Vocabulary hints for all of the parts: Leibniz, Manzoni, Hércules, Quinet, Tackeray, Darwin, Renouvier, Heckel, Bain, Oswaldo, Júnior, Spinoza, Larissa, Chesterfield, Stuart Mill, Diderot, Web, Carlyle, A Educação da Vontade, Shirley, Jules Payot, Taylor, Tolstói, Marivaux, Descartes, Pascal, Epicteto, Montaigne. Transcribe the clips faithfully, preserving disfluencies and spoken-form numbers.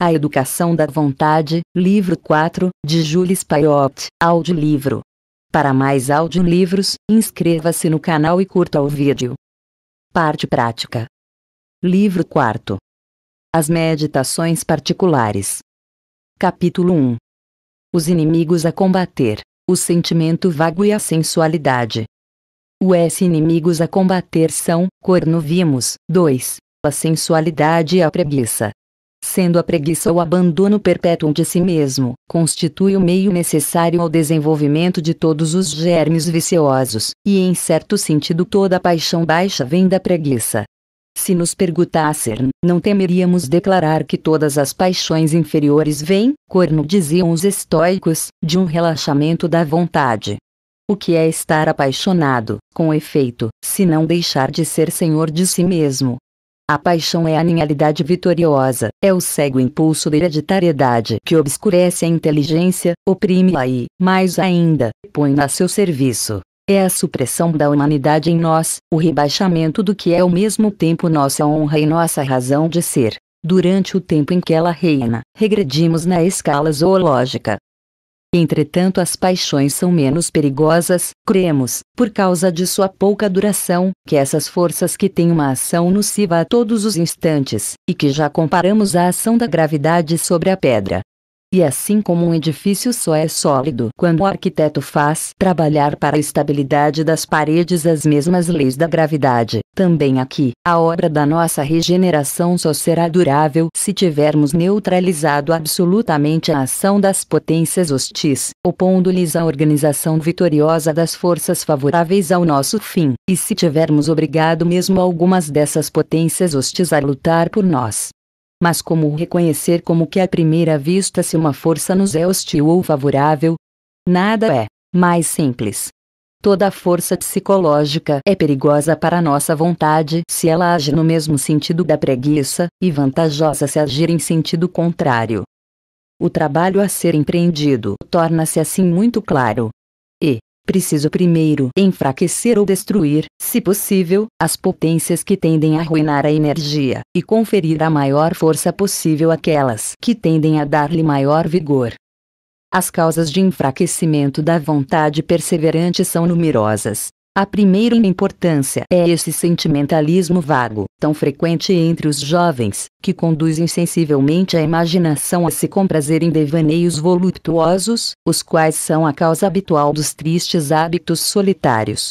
A Educação da Vontade, livro quatro, de Jules Payot, audiolivro. Para mais audiolivros, inscreva-se no canal e curta o vídeo. Parte prática. Livro quatro. As Meditações Particulares. Capítulo um. Os inimigos a combater, o sentimento vago e a sensualidade. Os inimigos a combater são, quando vimos, dois, a sensualidade e a preguiça. Sendo a preguiça o abandono perpétuo de si mesmo, constitui o meio necessário ao desenvolvimento de todos os germes viciosos, e em certo sentido toda a paixão baixa vem da preguiça. Se nos perguntassem, não temeríamos declarar que todas as paixões inferiores vêm, como diziam os estoicos, de um relaxamento da vontade. O que é estar apaixonado, com efeito, se não deixar de ser senhor de si mesmo? A paixão é a genialidade vitoriosa, é o cego impulso da hereditariedade que obscurece a inteligência, oprime-a e, mais ainda, põe-na a seu serviço. É a supressão da humanidade em nós, o rebaixamento do que é ao mesmo tempo nossa honra e nossa razão de ser. Durante o tempo em que ela reina, regredimos na escala zoológica. Entretanto, as paixões são menos perigosas, cremos, por causa de sua pouca duração, que essas forças que têm uma ação nociva a todos os instantes, e que já comparamos à ação da gravidade sobre a pedra. E assim como um edifício só é sólido quando o arquiteto faz trabalhar para a estabilidade das paredes as mesmas leis da gravidade, também aqui, a obra da nossa regeneração só será durável se tivermos neutralizado absolutamente a ação das potências hostis, opondo-lhes a organização vitoriosa das forças favoráveis ao nosso fim, e se tivermos obrigado mesmo algumas dessas potências hostis a lutar por nós. Mas como reconhecer como que à primeira vista se uma força nos é hostil ou favorável? Nada é mais simples. Toda força psicológica é perigosa para a nossa vontade se ela age no mesmo sentido da preguiça, e vantajosa se agir em sentido contrário. O trabalho a ser empreendido torna-se assim muito claro. E preciso primeiro enfraquecer ou destruir, se possível, as potências que tendem a arruinar a energia, e conferir a maior força possível àquelas que tendem a dar-lhe maior vigor. As causas de enfraquecimento da vontade perseverante são numerosas. A primeira em importância é esse sentimentalismo vago, tão frequente entre os jovens, que conduz insensivelmente a imaginação a se comprazer em devaneios voluptuosos, os quais são a causa habitual dos tristes hábitos solitários.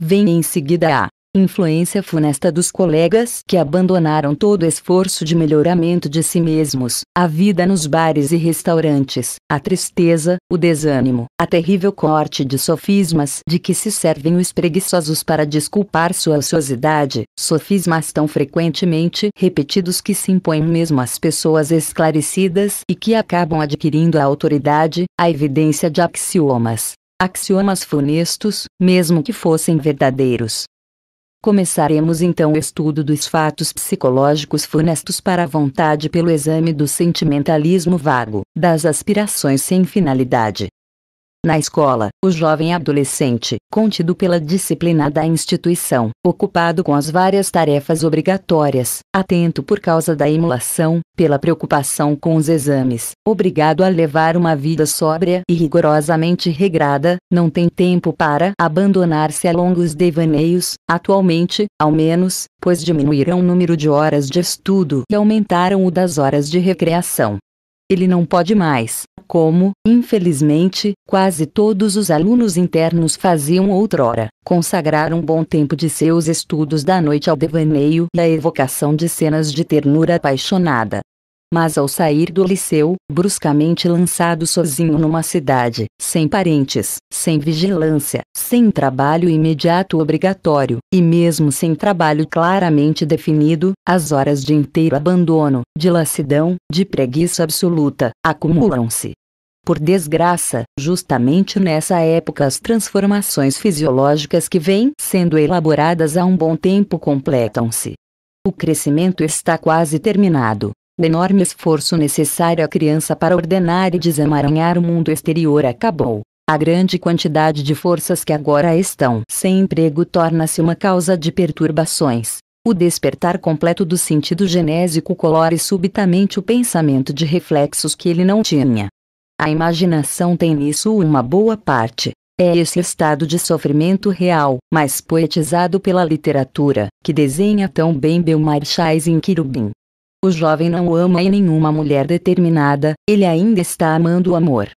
Vem em seguida a influência funesta dos colegas que abandonaram todo esforço de melhoramento de si mesmos, a vida nos bares e restaurantes, a tristeza, o desânimo, a terrível corte de sofismas de que se servem os preguiçosos para desculpar sua ociosidade, sofismas tão frequentemente repetidos que se impõem mesmo às pessoas esclarecidas e que acabam adquirindo a autoridade, a evidência de axiomas, axiomas funestos, mesmo que fossem verdadeiros. Começaremos então o estudo dos fatos psicológicos funestos para a vontade pelo exame do sentimentalismo vago, das aspirações sem finalidade. Na escola, o jovem adolescente, contido pela disciplina da instituição, ocupado com as várias tarefas obrigatórias, atento por causa da emulação, pela preocupação com os exames, obrigado a levar uma vida sóbria e rigorosamente regrada, não tem tempo para abandonar-se a longos devaneios, atualmente, ao menos, pois diminuíram o número de horas de estudo e aumentaram o das horas de recreação. Ele não pode mais, como, infelizmente, quase todos os alunos internos faziam outrora, consagrar um bom tempo de seus estudos da noite ao devaneio e à evocação de cenas de ternura apaixonada. Mas ao sair do liceu, bruscamente lançado sozinho numa cidade, sem parentes, sem vigilância, sem trabalho imediato obrigatório, e mesmo sem trabalho claramente definido, as horas de inteiro abandono, de lassidão, de preguiça absoluta, acumulam-se. Por desgraça, justamente nessa época as transformações fisiológicas que vêm sendo elaboradas há um bom tempo completam-se. O crescimento está quase terminado. O enorme esforço necessário à criança para ordenar e desemaranhar o mundo exterior acabou. A grande quantidade de forças que agora estão sem emprego torna-se uma causa de perturbações. O despertar completo do sentido genésico colore subitamente o pensamento de reflexos que ele não tinha. A imaginação tem nisso uma boa parte. É esse estado de sofrimento real, mas poetizado pela literatura, que desenha tão bem Belmarchais em Quirubim. O jovem não ama em nenhuma mulher determinada, ele ainda está amando o amor.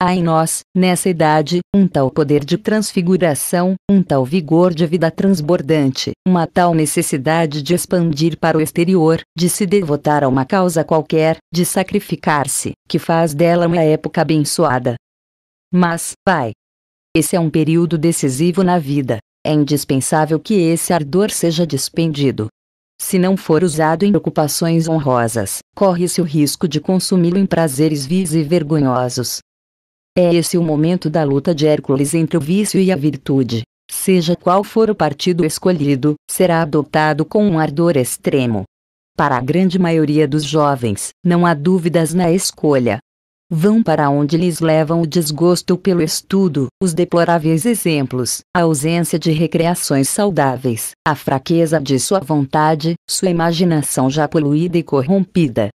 Há em nós, nessa idade, um tal poder de transfiguração, um tal vigor de vida transbordante, uma tal necessidade de expandir para o exterior, de se devotar a uma causa qualquer, de sacrificar-se, que faz dela uma época abençoada. Mas, pai, esse é um período decisivo na vida. É indispensável que esse ardor seja despendido. Se não for usado em ocupações honrosas, corre-se o risco de consumi-lo em prazeres vis e vergonhosos. É esse o momento da luta de Hércules entre o vício e a virtude. Seja qual for o partido escolhido, será adotado com um ardor extremo. Para a grande maioria dos jovens, não há dúvidas na escolha. Vão para onde lhes levam o desgosto pelo estudo, os deploráveis exemplos, a ausência de recreações saudáveis, a fraqueza de sua vontade, sua imaginação já poluída e corrompida.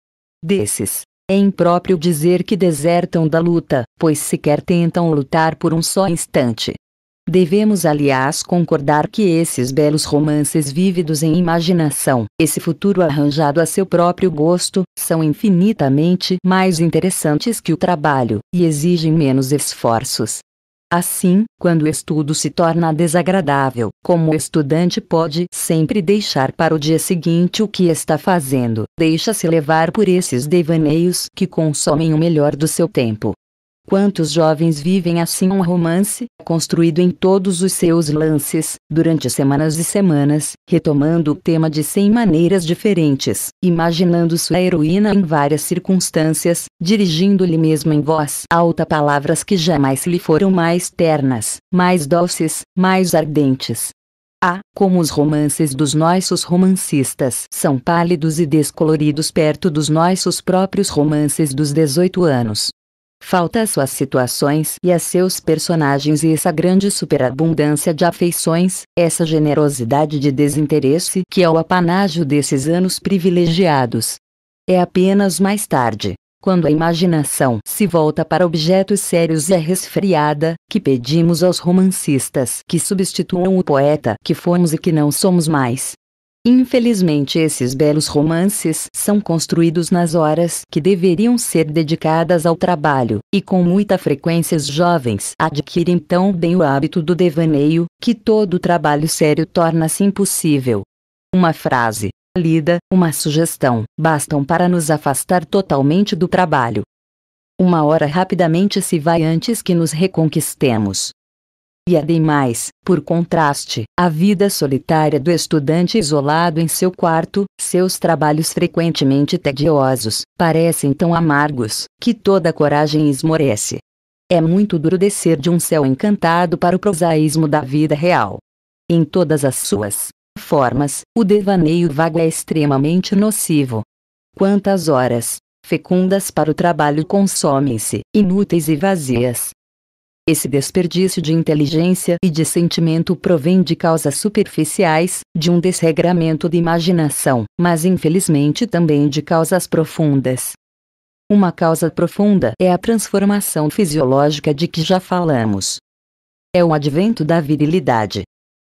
Desses, é impróprio dizer que desertam da luta, pois sequer tentam lutar por um só instante. Devemos, aliás, concordar que esses belos romances vívidos em imaginação, esse futuro arranjado a seu próprio gosto, são infinitamente mais interessantes que o trabalho, e exigem menos esforços. Assim, quando o estudo se torna desagradável, como o estudante pode sempre deixar para o dia seguinte o que está fazendo, deixa-se levar por esses devaneios que consomem o melhor do seu tempo. Quantos jovens vivem assim um romance, construído em todos os seus lances, durante semanas e semanas, retomando o tema de cem maneiras diferentes, imaginando sua heroína em várias circunstâncias, dirigindo-lhe mesmo em voz alta palavras que jamais lhe foram mais ternas, mais doces, mais ardentes. Ah, como os romances dos nossos romancistas são pálidos e descoloridos perto dos nossos próprios romances dos dezoito anos. Falta às suas situações e a seus personagens e essa grande superabundância de afeições, essa generosidade de desinteresse que é o apanágio desses anos privilegiados. É apenas mais tarde, quando a imaginação se volta para objetos sérios e é resfriada, que pedimos aos romancistas que substituam o poeta que fomos e que não somos mais. Infelizmente, esses belos romances são construídos nas horas que deveriam ser dedicadas ao trabalho, e com muita frequência os jovens adquirem tão bem o hábito do devaneio, que todo trabalho sério torna-se impossível. Uma frase, lida, uma sugestão, bastam para nos afastar totalmente do trabalho. Uma hora rapidamente se vai antes que nos reconquistemos. E ademais, por contraste, a vida solitária do estudante isolado em seu quarto, seus trabalhos frequentemente tediosos, parecem tão amargos, que toda a coragem esmorece. É muito duro descer de um céu encantado para o prosaísmo da vida real. Em todas as suas formas, o devaneio vago é extremamente nocivo. Quantas horas, fecundas para o trabalho, consomem-se, inúteis e vazias. Esse desperdício de inteligência e de sentimento provém de causas superficiais, de um desregramento de imaginação, mas infelizmente também de causas profundas. Uma causa profunda é a transformação fisiológica de que já falamos. É o advento da virilidade.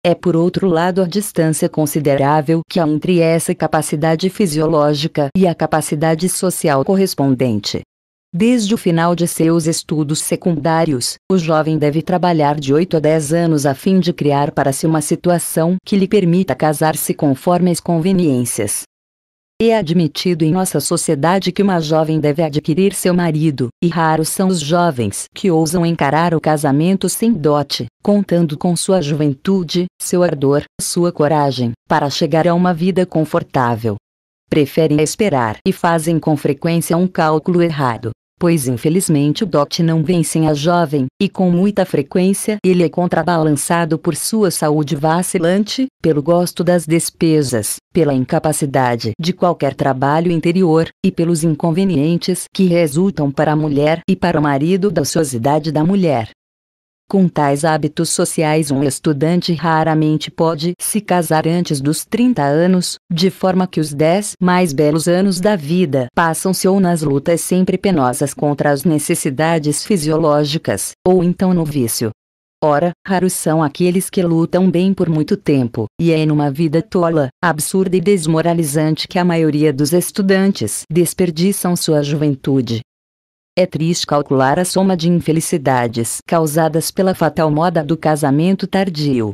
É por outro lado a distância considerável que há entre essa capacidade fisiológica e a capacidade social correspondente. Desde o final de seus estudos secundários, o jovem deve trabalhar de oito a dez anos a fim de criar para si uma situação que lhe permita casar-se conforme as conveniências. É admitido em nossa sociedade que uma jovem deve adquirir seu marido, e raros são os jovens que ousam encarar o casamento sem dote, contando com sua juventude, seu ardor, sua coragem, para chegar a uma vida confortável. Preferem esperar e fazem com frequência um cálculo errado, pois infelizmente o dote não vem sem a jovem, e com muita frequência ele é contrabalançado por sua saúde vacilante, pelo gosto das despesas, pela incapacidade de qualquer trabalho interior, e pelos inconvenientes que resultam para a mulher e para o marido da ociosidade da mulher. Com tais hábitos sociais, um estudante raramente pode se casar antes dos trinta anos, de forma que os dez mais belos anos da vida passam-se ou nas lutas sempre penosas contra as necessidades fisiológicas, ou então no vício. Ora, raros são aqueles que lutam bem por muito tempo, e é numa vida tola, absurda e desmoralizante que a maioria dos estudantes desperdiçam sua juventude. É triste calcular a soma de infelicidades causadas pela fatal moda do casamento tardio.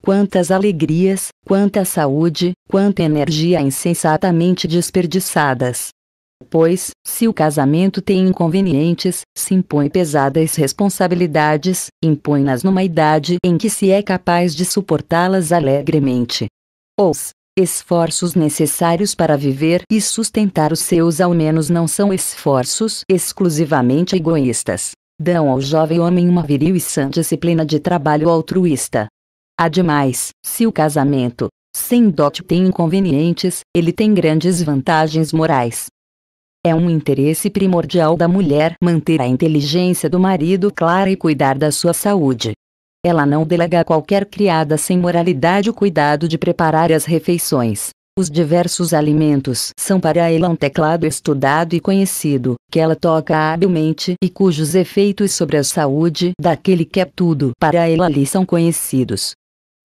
Quantas alegrias, quanta saúde, quanta energia insensatamente desperdiçadas! Pois, se o casamento tem inconvenientes, se impõe pesadas responsabilidades, impõe-nas numa idade em que se é capaz de suportá-las alegremente. Os esforços necessários para viver e sustentar os seus ao menos não são esforços exclusivamente egoístas. Dão ao jovem homem uma viril e sã disciplina de trabalho altruísta. Ademais, se o casamento, sem dote tem inconvenientes, ele tem grandes vantagens morais. É um interesse primordial da mulher manter a inteligência do marido clara e cuidar da sua saúde. Ela não delega a qualquer criada sem moralidade o cuidado de preparar as refeições. Os diversos alimentos são para ela um teclado estudado e conhecido, que ela toca habilmente e cujos efeitos sobre a saúde daquele que é tudo para ela lhe são conhecidos.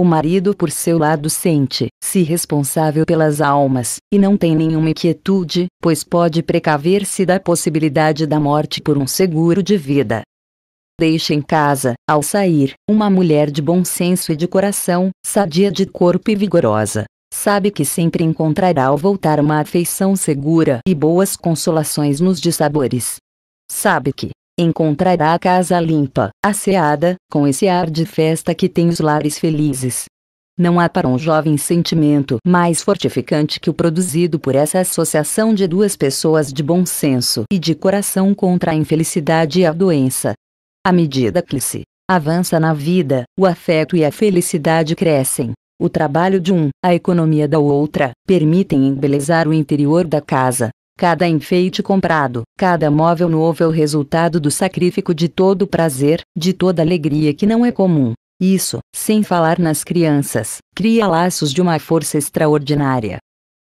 O marido, por seu lado, sente-se responsável pelas almas, e não tem nenhuma inquietude, pois pode precaver-se da possibilidade da morte por um seguro de vida. Deixa em casa, ao sair, uma mulher de bom senso e de coração, sadia de corpo e vigorosa. Sabe que sempre encontrará ao voltar uma afeição segura e boas consolações nos dissabores. Sabe que encontrará a casa limpa, asseada, com esse ar de festa que tem os lares felizes. Não há para um jovem sentimento mais fortificante que o produzido por essa associação de duas pessoas de bom senso e de coração contra a infelicidade e a doença. À medida que se avança na vida, o afeto e a felicidade crescem. O trabalho de um, a economia da outra, permitem embelezar o interior da casa. Cada enfeite comprado, cada móvel novo é o resultado do sacrifício de todo o prazer, de toda alegria que não é comum. Isso, sem falar nas crianças, cria laços de uma força extraordinária.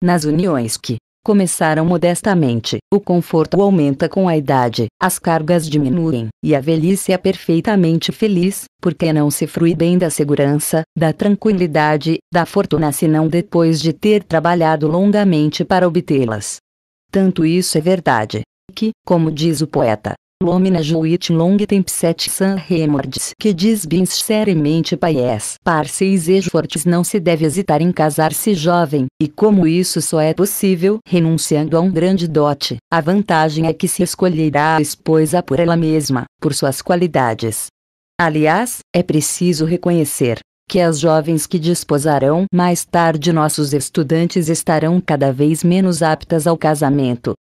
Nas uniões que começaram modestamente, o conforto aumenta com a idade, as cargas diminuem, e a velhice é perfeitamente feliz, porque não se frui bem da segurança, da tranquilidade, da fortuna senão depois de ter trabalhado longamente para obtê-las. Tanto isso é verdade, que, como diz o poeta, l'omine jouit long tempset sans remords, que diz bem sinceramente paies, parceis e fortes não se deve hesitar em casar-se jovem, e como isso só é possível renunciando a um grande dote, a vantagem é que se escolherá a esposa por ela mesma, por suas qualidades. Aliás, é preciso reconhecer que as jovens que desposarão mais tarde nossos estudantes estarão cada vez menos aptas ao casamento.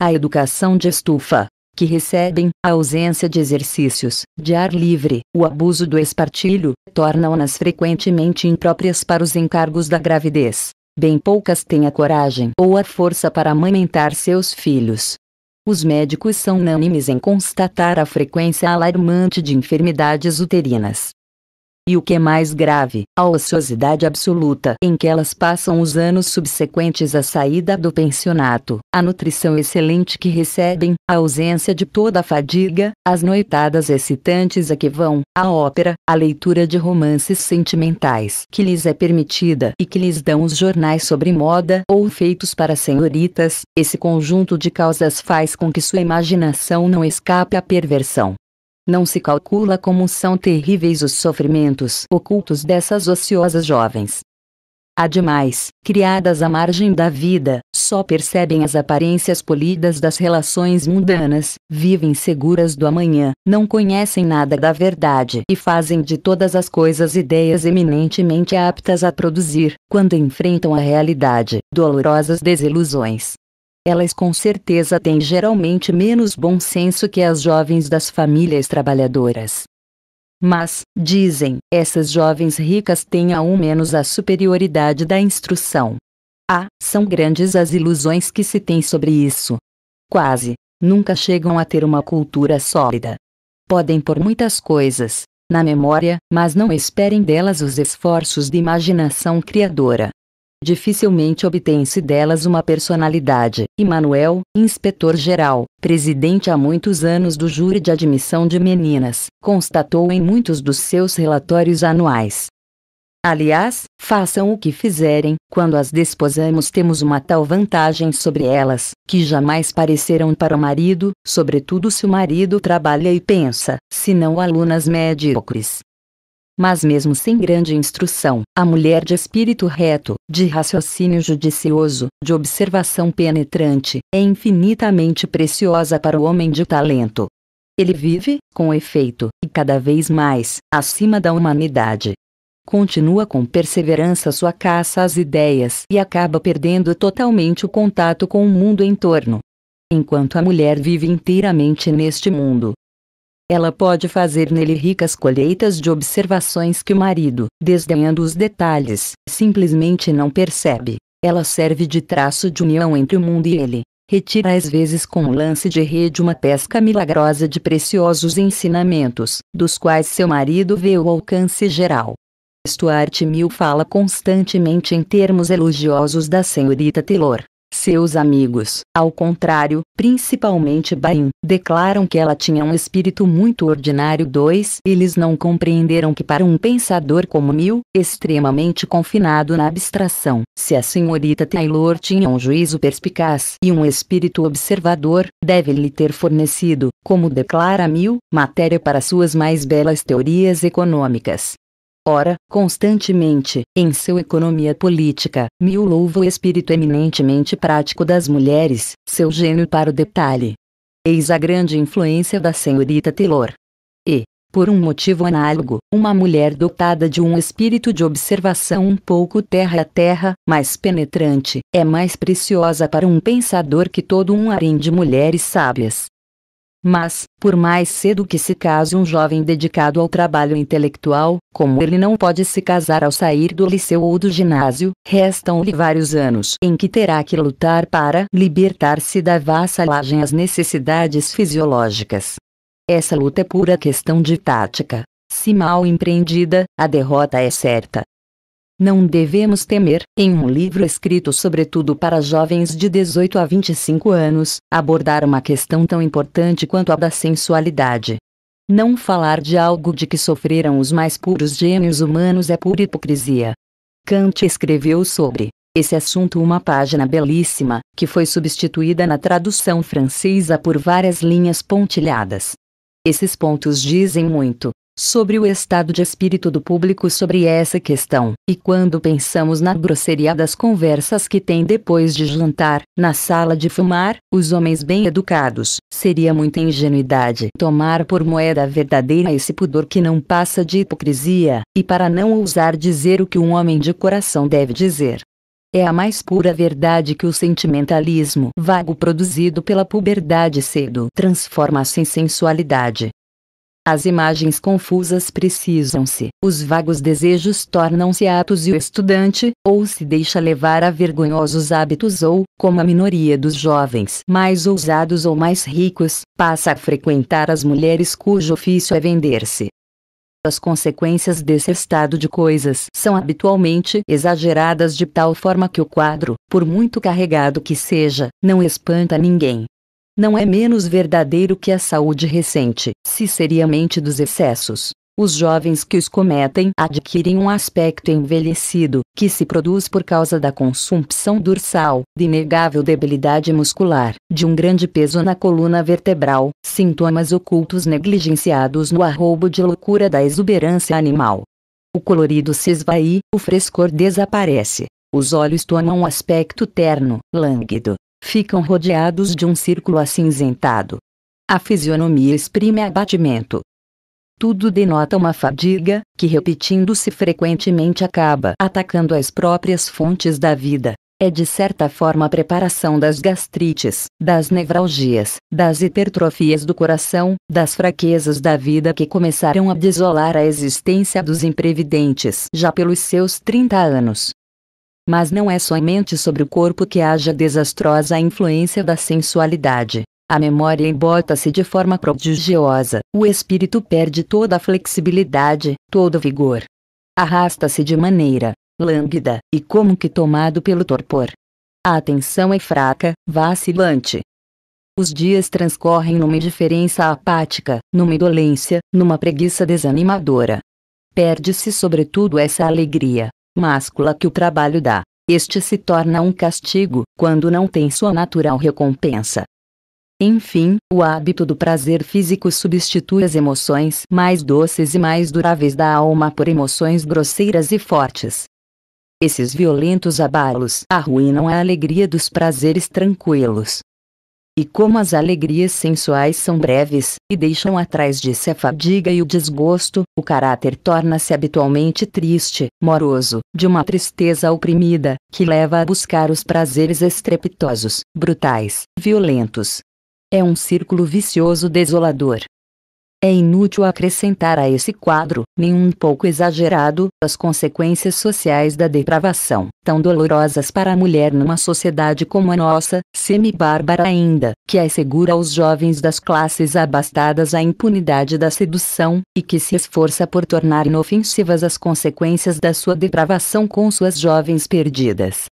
A educação de estufa, que recebem, a ausência de exercícios, de ar livre, o abuso do espartilho, tornam-nas frequentemente impróprias para os encargos da gravidez. Bem poucas têm a coragem ou a força para amamentar seus filhos. Os médicos são unânimes em constatar a frequência alarmante de enfermidades uterinas. E o que é mais grave, a ociosidade absoluta em que elas passam os anos subsequentes à saída do pensionato, a nutrição excelente que recebem, a ausência de toda a fadiga, as noitadas excitantes a que vão, a ópera, a leitura de romances sentimentais que lhes é permitida e que lhes dão os jornais sobre moda ou feitos para senhoritas, esse conjunto de causas faz com que sua imaginação não escape à perversão. Não se calcula como são terríveis os sofrimentos ocultos dessas ociosas jovens. Ademais, criadas à margem da vida, só percebem as aparências polidas das relações mundanas, vivem seguras do amanhã, não conhecem nada da verdade e fazem de todas as coisas ideias eminentemente aptas a produzir, quando enfrentam a realidade, dolorosas desilusões. Elas com certeza têm geralmente menos bom senso que as jovens das famílias trabalhadoras. Mas, dizem, essas jovens ricas têm ao menos a superioridade da instrução. Ah, são grandes as ilusões que se têm sobre isso. Quase nunca chegam a ter uma cultura sólida. Podem por muitas coisas, na memória, mas não esperem delas os esforços de imaginação criadora. Dificilmente obtém-se delas uma personalidade. Emanuel, inspetor-geral, presidente há muitos anos do Júri de Admissão de Meninas, constatou em muitos dos seus relatórios anuais. Aliás, façam o que fizerem, quando as desposamos temos uma tal vantagem sobre elas, que jamais parecerão para o marido, sobretudo se o marido trabalha e pensa, senão alunas medíocres. Mas mesmo sem grande instrução, a mulher de espírito reto, de raciocínio judicioso, de observação penetrante, é infinitamente preciosa para o homem de talento. Ele vive, com efeito, e cada vez mais, acima da humanidade. Continua com perseverança sua caça às ideias e acaba perdendo totalmente o contato com o mundo em torno. Enquanto a mulher vive inteiramente neste mundo, ela pode fazer nele ricas colheitas de observações que o marido, desdenhando os detalhes, simplesmente não percebe. Ela serve de traço de união entre o mundo e ele. Retira às vezes com um lance de rede uma pesca milagrosa de preciosos ensinamentos, dos quais seu marido vê o alcance geral. Stuart Mill fala constantemente em termos elogiosos da senhorita Taylor. Seus amigos, ao contrário, principalmente Bain, declaram que ela tinha um espírito muito ordinário. dois Eles não compreenderam que para um pensador como Mill, extremamente confinado na abstração, se a senhorita Taylor tinha um juízo perspicaz e um espírito observador, deve-lhe ter fornecido, como declara Mill, matéria para suas mais belas teorias econômicas. Ora, constantemente, em seu Economia Política, Mill louva o espírito eminentemente prático das mulheres, seu gênio para o detalhe. Eis a grande influência da senhorita Taylor. E, por um motivo análogo, uma mulher dotada de um espírito de observação um pouco terra a terra, mas penetrante, é mais preciosa para um pensador que todo um harém de mulheres sábias. Mas, por mais cedo que se case um jovem dedicado ao trabalho intelectual, como ele não pode se casar ao sair do liceu ou do ginásio, restam-lhe vários anos em que terá que lutar para libertar-se da vassalagem às necessidades fisiológicas. Essa luta é pura questão de tática. Se mal empreendida, a derrota é certa. Não devemos temer, em um livro escrito sobretudo para jovens de dezoito a vinte e cinco anos, abordar uma questão tão importante quanto a da sensualidade. Não falar de algo de que sofreram os mais puros gênios humanos é pura hipocrisia. Kant escreveu sobre esse assunto uma página belíssima, que foi substituída na tradução francesa por várias linhas pontilhadas. Esses pontos dizem muito sobre o estado de espírito do público sobre essa questão, e quando pensamos na grosseria das conversas que tem depois de jantar, na sala de fumar, os homens bem educados, seria muita ingenuidade tomar por moeda verdadeira esse pudor que não passa de hipocrisia, e para não ousar dizer o que um homem de coração deve dizer. É a mais pura verdade que o sentimentalismo vago produzido pela puberdade cedo transforma-se em sensualidade. As imagens confusas precisam-se, os vagos desejos tornam-se atos e o estudante, ou se deixa levar a vergonhosos hábitos ou, como a minoria dos jovens mais ousados ou mais ricos, passa a frequentar as mulheres cujo ofício é vender-se. As consequências desse estado de coisas são habitualmente exageradas de tal forma que o quadro, por muito carregado que seja, não espanta ninguém. Não é menos verdadeiro que a saúde recente, se seriamente dos excessos. Os jovens que os cometem adquirem um aspecto envelhecido, que se produz por causa da consumpção dorsal, de inegável debilidade muscular, de um grande peso na coluna vertebral, sintomas ocultos negligenciados no arroubo de loucura da exuberância animal. O colorido se esvai, o frescor desaparece. Os olhos tomam um aspecto terno, lânguido. Ficam rodeados de um círculo acinzentado. A fisionomia exprime abatimento. Tudo denota uma fadiga, que repetindo-se frequentemente acaba atacando as próprias fontes da vida. É de certa forma a preparação das gastrites, das nevralgias, das hipertrofias do coração, das fraquezas da vida que começaram a desolar a existência dos imprevidentes já pelos seus trinta anos. Mas não é somente sobre o corpo que haja desastrosa a influência da sensualidade. A memória embota-se de forma prodigiosa, o espírito perde toda a flexibilidade, todo o vigor. Arrasta-se de maneira lânguida, e como que tomado pelo torpor. A atenção é fraca, vacilante. Os dias transcorrem numa indiferença apática, numa indolência, numa preguiça desanimadora. Perde-se sobretudo essa alegria máscula que o trabalho dá. Este se torna um castigo, quando não tem sua natural recompensa. Enfim, o hábito do prazer físico substitui as emoções mais doces e mais duráveis da alma por emoções grosseiras e fortes. Esses violentos abalos arruinam a alegria dos prazeres tranquilos. E como as alegrias sensuais são breves, e deixam atrás de si a fadiga e o desgosto, o caráter torna-se habitualmente triste, moroso, de uma tristeza oprimida, que leva a buscar os prazeres estrepitosos, brutais, violentos. É um círculo vicioso desolador. É inútil acrescentar a esse quadro, nem um pouco exagerado, as consequências sociais da depravação, tão dolorosas para a mulher numa sociedade como a nossa, semi-bárbara ainda, que assegura aos jovens das classes abastadas a impunidade da sedução, e que se esforça por tornar inofensivas as consequências da sua depravação com suas jovens perdidas.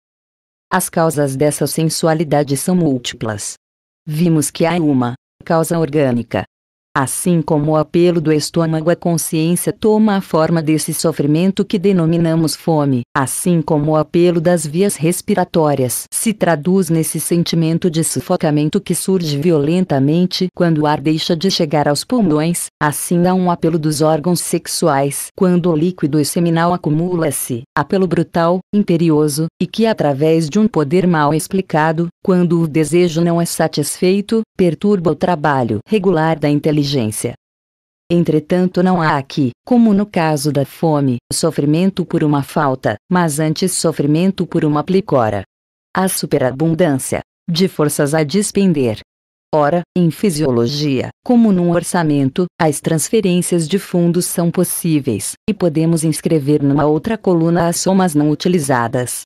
As causas dessa sensualidade são múltiplas. Vimos que há uma causa orgânica. Assim como o apelo do estômago à consciência toma a forma desse sofrimento que denominamos fome, assim como o apelo das vias respiratórias se traduz nesse sentimento de sufocamento que surge violentamente quando o ar deixa de chegar aos pulmões, assim há um apelo dos órgãos sexuais quando o líquido seminal acumula-se, apelo brutal, imperioso, e que através de um poder mal explicado, quando o desejo não é satisfeito, perturba o trabalho regular da inteligência. Entretanto, não há aqui, como no caso da fome, sofrimento por uma falta, mas antes sofrimento por uma plicora. Há superabundância de forças a despender. Ora, em fisiologia, como num orçamento, as transferências de fundos são possíveis, e podemos inscrever numa outra coluna as somas não utilizadas.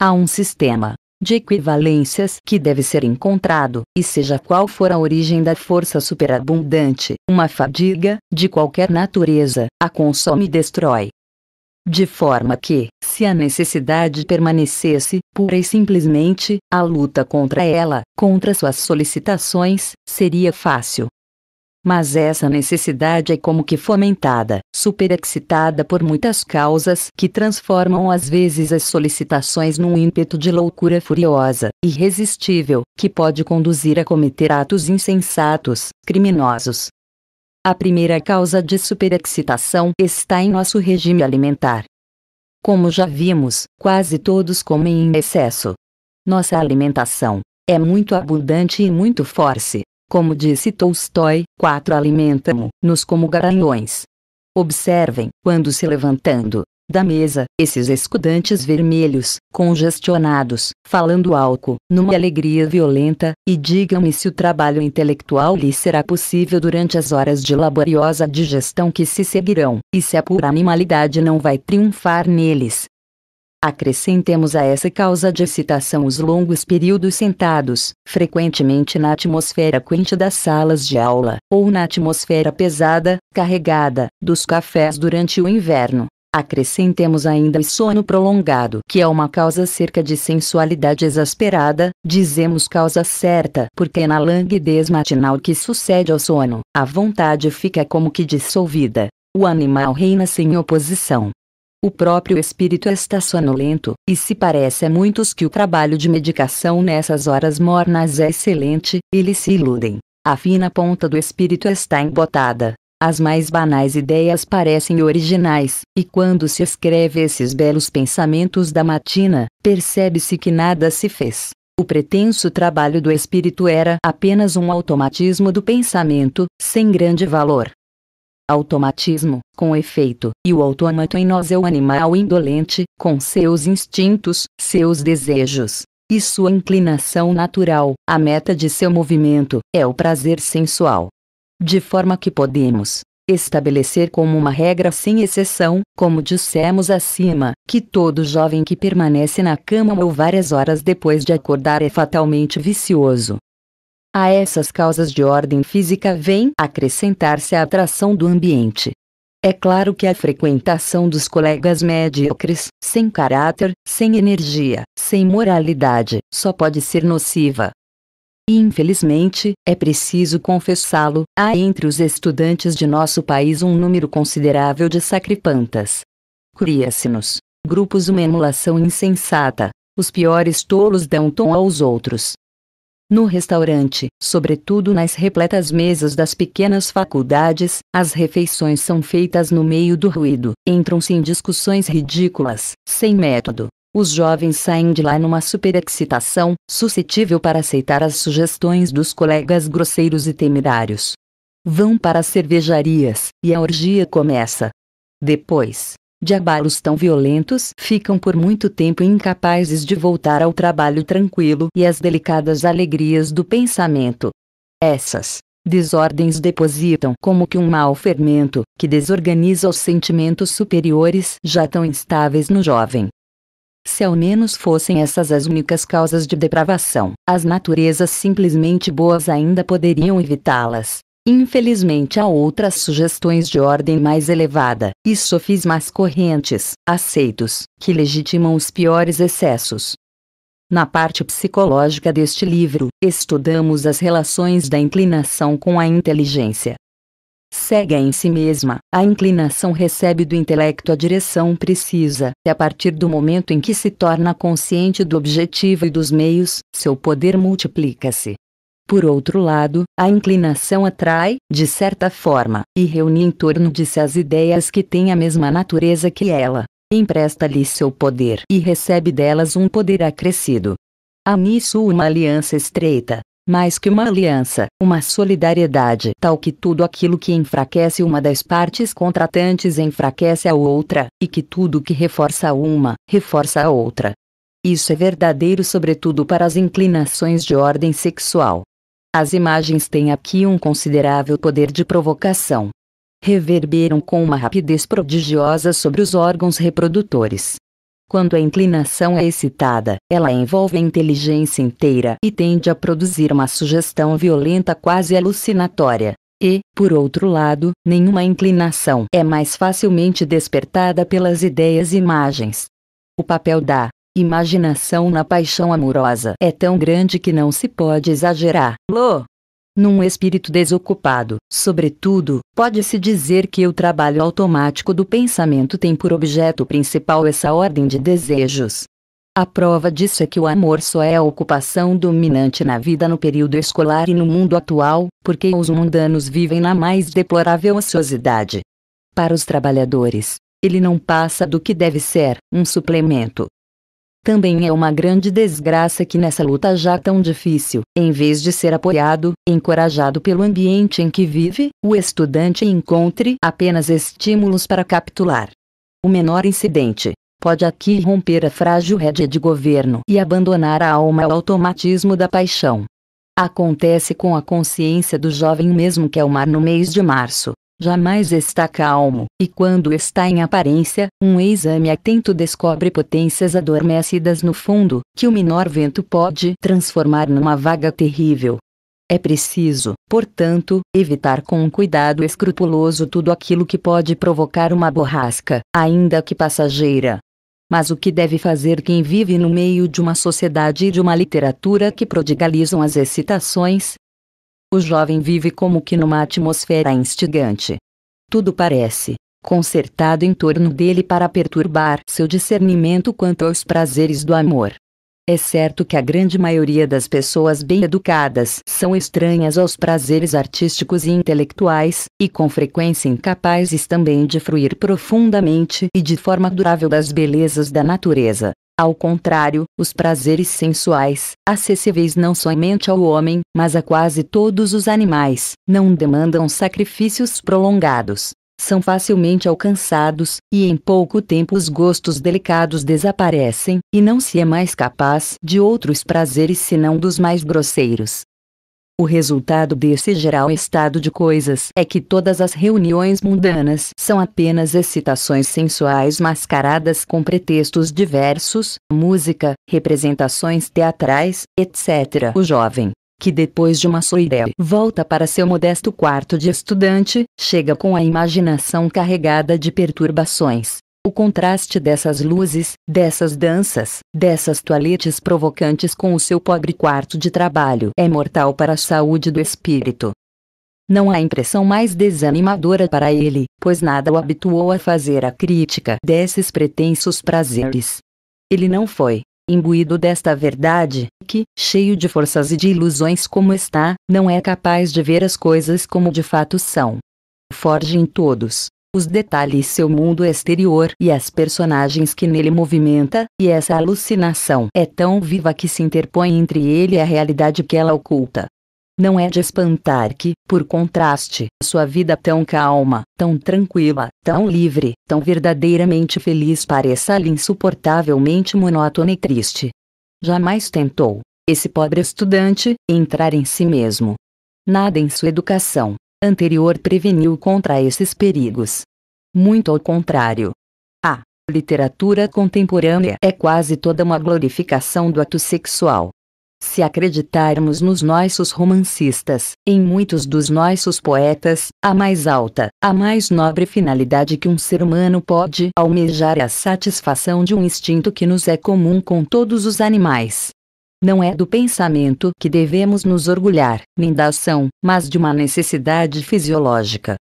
Há um sistema de equivalências que deve ser encontrado, e seja qual for a origem da força superabundante, uma fadiga, de qualquer natureza, a consome e destrói. De forma que, se a necessidade permanecesse, pura e simplesmente, a luta contra ela, contra suas solicitações, seria fácil. Mas essa necessidade é como que fomentada, superexcitada por muitas causas que transformam às vezes as solicitações num ímpeto de loucura furiosa, irresistível, que pode conduzir a cometer atos insensatos, criminosos. A primeira causa de superexcitação está em nosso regime alimentar. Como já vimos, quase todos comem em excesso. Nossa alimentação é muito abundante e muito forte. Como disse Tolstói, quatro alimentam-nos como garanhões. Observem, quando se levantando da mesa, esses escudantes vermelhos, congestionados, falando álcool, numa alegria violenta, e digam-me se o trabalho intelectual lhes será possível durante as horas de laboriosa digestão que se seguirão, e se a pura animalidade não vai triunfar neles. Acrescentemos a essa causa de excitação os longos períodos sentados, frequentemente na atmosfera quente das salas de aula, ou na atmosfera pesada, carregada, dos cafés durante o inverno. Acrescentemos ainda o sono prolongado, que é uma causa cerca de sensualidade exasperada, dizemos causa certa, porque é na languidez matinal que sucede ao sono, a vontade fica como que dissolvida. O animal reina sem oposição. O próprio espírito está sonolento, e se parece a muitos que o trabalho de medicação nessas horas mornas é excelente, eles se iludem. A fina ponta do espírito está embotada. As mais banais ideias parecem originais, e quando se escreve esses belos pensamentos da matina, percebe-se que nada se fez. O pretenso trabalho do espírito era apenas um automatismo do pensamento, sem grande valor. Automatismo, com efeito, e o autômato em nós é o animal indolente, com seus instintos, seus desejos, e sua inclinação natural, a meta de seu movimento, é o prazer sensual. De forma que podemos estabelecer como uma regra sem exceção, como dissemos acima, que todo jovem que permanece na cama ou várias horas depois de acordar é fatalmente vicioso. A essas causas de ordem física vem acrescentar-se a atração do ambiente. É claro que a frequentação dos colegas medíocres, sem caráter, sem energia, sem moralidade, só pode ser nociva. E infelizmente, é preciso confessá-lo, há entre os estudantes de nosso país um número considerável de sacripantas. Cria-se-nos grupos uma emulação insensata. Os piores tolos dão tom aos outros. No restaurante, sobretudo nas repletas mesas das pequenas faculdades, as refeições são feitas no meio do ruído, entram-se em discussões ridículas, sem método. Os jovens saem de lá numa superexcitação, suscetível para aceitar as sugestões dos colegas grosseiros e temerários. Vão para as cervejarias, e a orgia começa. Depois de abalos tão violentos, ficam por muito tempo incapazes de voltar ao trabalho tranquilo e às delicadas alegrias do pensamento. Essas desordens depositam como que um mau fermento, que desorganiza os sentimentos superiores já tão instáveis no jovem. Se ao menos fossem essas as únicas causas de depravação, as naturezas simplesmente boas ainda poderiam evitá-las. Infelizmente há outras sugestões de ordem mais elevada, e sofismas correntes, aceitos, que legitimam os piores excessos. Na parte psicológica deste livro, estudamos as relações da inclinação com a inteligência. Cega em si mesma, a inclinação recebe do intelecto a direção precisa, e a partir do momento em que se torna consciente do objetivo e dos meios, seu poder multiplica-se. Por outro lado, a inclinação atrai, de certa forma, e reúne em torno de si as ideias que têm a mesma natureza que ela, empresta-lhe seu poder e recebe delas um poder acrescido. Há nisso uma aliança estreita, mais que uma aliança, uma solidariedade tal que tudo aquilo que enfraquece uma das partes contratantes enfraquece a outra, e que tudo que reforça uma, reforça a outra. Isso é verdadeiro sobretudo para as inclinações de ordem sexual. As imagens têm aqui um considerável poder de provocação. Reverberam com uma rapidez prodigiosa sobre os órgãos reprodutores. Quando a inclinação é excitada, ela envolve a inteligência inteira e tende a produzir uma sugestão violenta quase alucinatória. E, por outro lado, nenhuma inclinação é mais facilmente despertada pelas ideias e imagens. O papel da imaginação na paixão amorosa é tão grande que não se pode exagerar. Lô. Num espírito desocupado, sobretudo, pode-se dizer que o trabalho automático do pensamento tem por objeto principal essa ordem de desejos. A prova disso é que o amor só é a ocupação dominante na vida no período escolar e no mundo atual, porque os mundanos vivem na mais deplorável ociosidade. Para os trabalhadores, ele não passa do que deve ser, um suplemento. Também é uma grande desgraça que nessa luta já tão difícil, em vez de ser apoiado, encorajado pelo ambiente em que vive, o estudante encontre apenas estímulos para capitular. O menor incidente pode aqui romper a frágil rédea de governo e abandonar a alma ao automatismo da paixão. Acontece com a consciência do jovem mesmo que é o mar no mês de março. Jamais está calmo, e quando está em aparência, um exame atento descobre potências adormecidas no fundo, que o menor vento pode transformar numa vaga terrível. É preciso, portanto, evitar com um cuidado escrupuloso tudo aquilo que pode provocar uma borrasca, ainda que passageira. Mas o que deve fazer quem vive no meio de uma sociedade e de uma literatura que prodigalizam as excitações? O jovem vive como que numa atmosfera instigante. Tudo parece concertado em torno dele para perturbar seu discernimento quanto aos prazeres do amor. É certo que a grande maioria das pessoas bem educadas são estranhas aos prazeres artísticos e intelectuais, e com frequência incapazes também de fruir profundamente e de forma durável das belezas da natureza. Ao contrário, os prazeres sensuais, acessíveis não somente ao homem, mas a quase todos os animais, não demandam sacrifícios prolongados. São facilmente alcançados, e em pouco tempo os gostos delicados desaparecem, e não se é mais capaz de outros prazeres senão dos mais grosseiros. O resultado desse geral estado de coisas é que todas as reuniões mundanas são apenas excitações sensuais mascaradas com pretextos diversos, música, representações teatrais, etcétera. O jovem, que depois de uma soirée volta para seu modesto quarto de estudante, chega com a imaginação carregada de perturbações. O contraste dessas luzes, dessas danças, dessas toaletes provocantes com o seu pobre quarto de trabalho é mortal para a saúde do espírito. Não há impressão mais desanimadora para ele, pois nada o habituou a fazer a crítica desses pretensos prazeres. Ele não foi imbuído desta verdade, que, cheio de forças e de ilusões como está, não é capaz de ver as coisas como de fato são. Forge em todos os detalhes seu mundo exterior e as personagens que nele movimenta, e essa alucinação é tão viva que se interpõe entre ele e a realidade que ela oculta. Não é de espantar que, por contraste, sua vida tão calma, tão tranquila, tão livre, tão verdadeiramente feliz pareça-lhe insuportavelmente monótona e triste. Jamais tentou, esse pobre estudante, entrar em si mesmo. Nada em sua educação anterior preveniu contra esses perigos. Muito ao contrário. A literatura contemporânea é quase toda uma glorificação do ato sexual. Se acreditarmos nos nossos romancistas, em muitos dos nossos poetas, a mais alta, a mais nobre finalidade que um ser humano pode almejar é a satisfação de um instinto que nos é comum com todos os animais. Não é do pensamento que devemos nos orgulhar, nem da ação, mas de uma necessidade fisiológica.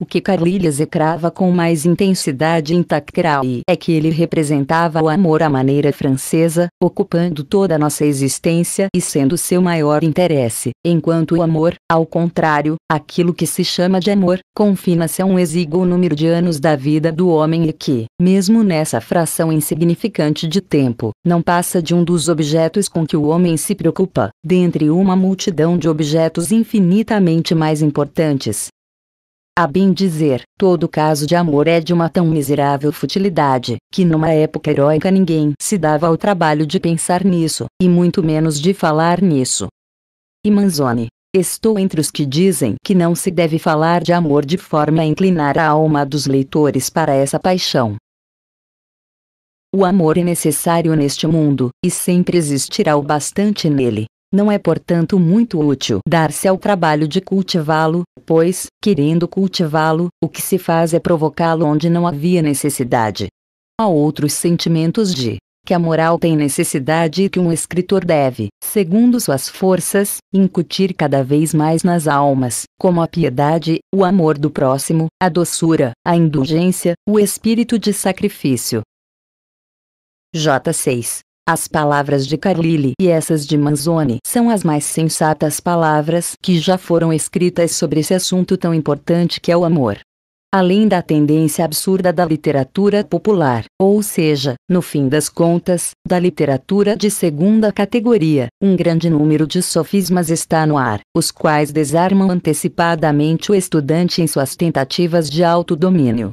O que Carlyle execrava com mais intensidade em Tackeray é que ele representava o amor à maneira francesa, ocupando toda a nossa existência e sendo seu maior interesse, enquanto o amor, ao contrário, aquilo que se chama de amor, confina-se a um exíguo número de anos da vida do homem e que, mesmo nessa fração insignificante de tempo, não passa de um dos objetos com que o homem se preocupa, dentre uma multidão de objetos infinitamente mais importantes. A bem dizer, todo caso de amor é de uma tão miserável futilidade, que numa época heróica ninguém se dava ao trabalho de pensar nisso, e muito menos de falar nisso. E Manzoni, estou entre os que dizem que não se deve falar de amor de forma a inclinar a alma dos leitores para essa paixão. O amor é necessário neste mundo, e sempre existirá o bastante nele. Não é, portanto, muito útil dar-se ao trabalho de cultivá-lo, pois, querendo cultivá-lo, o que se faz é provocá-lo onde não havia necessidade. Há outros sentimentos de que a moral tem necessidade e que um escritor deve, segundo suas forças, incutir cada vez mais nas almas, como a piedade, o amor do próximo, a doçura, a indulgência, o espírito de sacrifício. J seis. As palavras de Carlyle e essas de Manzoni são as mais sensatas palavras que já foram escritas sobre esse assunto tão importante que é o amor. Além da tendência absurda da literatura popular, ou seja, no fim das contas, da literatura de segunda categoria, um grande número de sofismas está no ar, os quais desarmam antecipadamente o estudante em suas tentativas de autodomínio.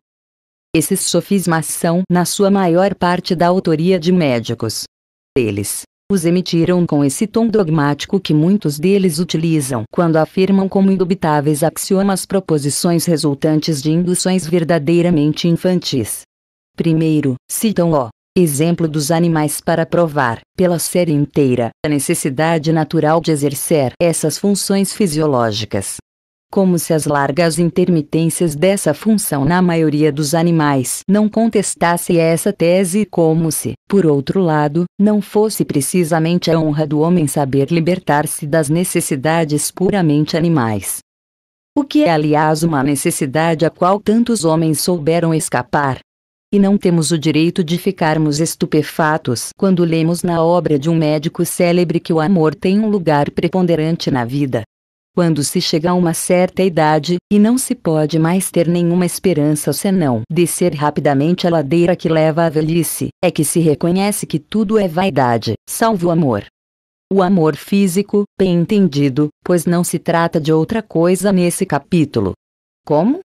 Esses sofismas são, na sua maior parte, da autoria de médicos. Eles os emitiram com esse tom dogmático que muitos deles utilizam quando afirmam como indubitáveis axiomas proposições resultantes de induções verdadeiramente infantis. Primeiro, citam o exemplo dos animais para provar, pela série inteira, a necessidade natural de exercer essas funções fisiológicas. Como se as largas intermitências dessa função na maioria dos animais não contestasse essa tese e como se, por outro lado, não fosse precisamente a honra do homem saber libertar-se das necessidades puramente animais. O que é aliás uma necessidade a qual tantos homens souberam escapar. E não temos o direito de ficarmos estupefatos quando lemos na obra de um médico célebre que o amor tem um lugar preponderante na vida. Quando se chega a uma certa idade, e não se pode mais ter nenhuma esperança senão descer rapidamente a ladeira que leva à velhice, é que se reconhece que tudo é vaidade, salvo o amor. O amor físico, bem entendido, pois não se trata de outra coisa nesse capítulo. Como?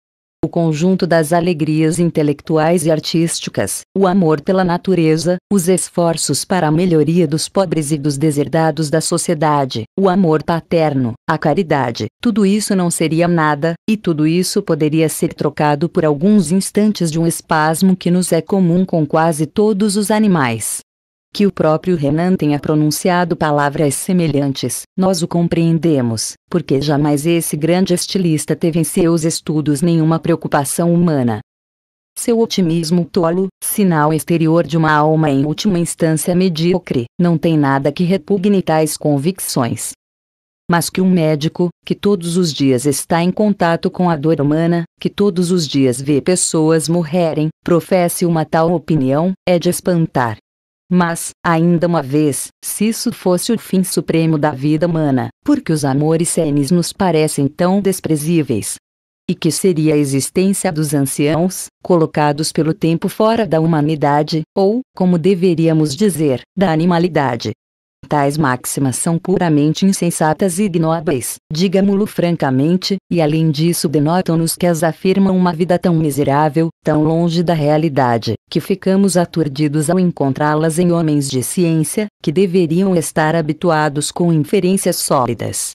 O conjunto das alegrias intelectuais e artísticas, o amor pela natureza, os esforços para a melhoria dos pobres e dos deserdados da sociedade, o amor paterno, a caridade, tudo isso não seria nada, e tudo isso poderia ser trocado por alguns instantes de um espasmo que nos é comum com quase todos os animais. que o próprio Renan tenha pronunciado palavras semelhantes, nós o compreendemos, porque jamais esse grande estilista teve em seus estudos nenhuma preocupação humana. Seu otimismo tolo, sinal exterior de uma alma em última instância medíocre, não tem nada que repugne tais convicções. Mas que um médico, que todos os dias está em contato com a dor humana, que todos os dias vê pessoas morrerem, professe uma tal opinião, é de espantar. Mas, ainda uma vez, se isso fosse o fim supremo da vida humana, porque os amores senes nos parecem tão desprezíveis? E que seria a existência dos anciãos, colocados pelo tempo fora da humanidade, ou, como deveríamos dizer, da animalidade? Tais máximas são puramente insensatas e ignóbeis, digámo-lo francamente, e além disso denotam-nos que as afirmam uma vida tão miserável, tão longe da realidade, que ficamos aturdidos ao encontrá-las em homens de ciência, que deveriam estar habituados com inferências sólidas.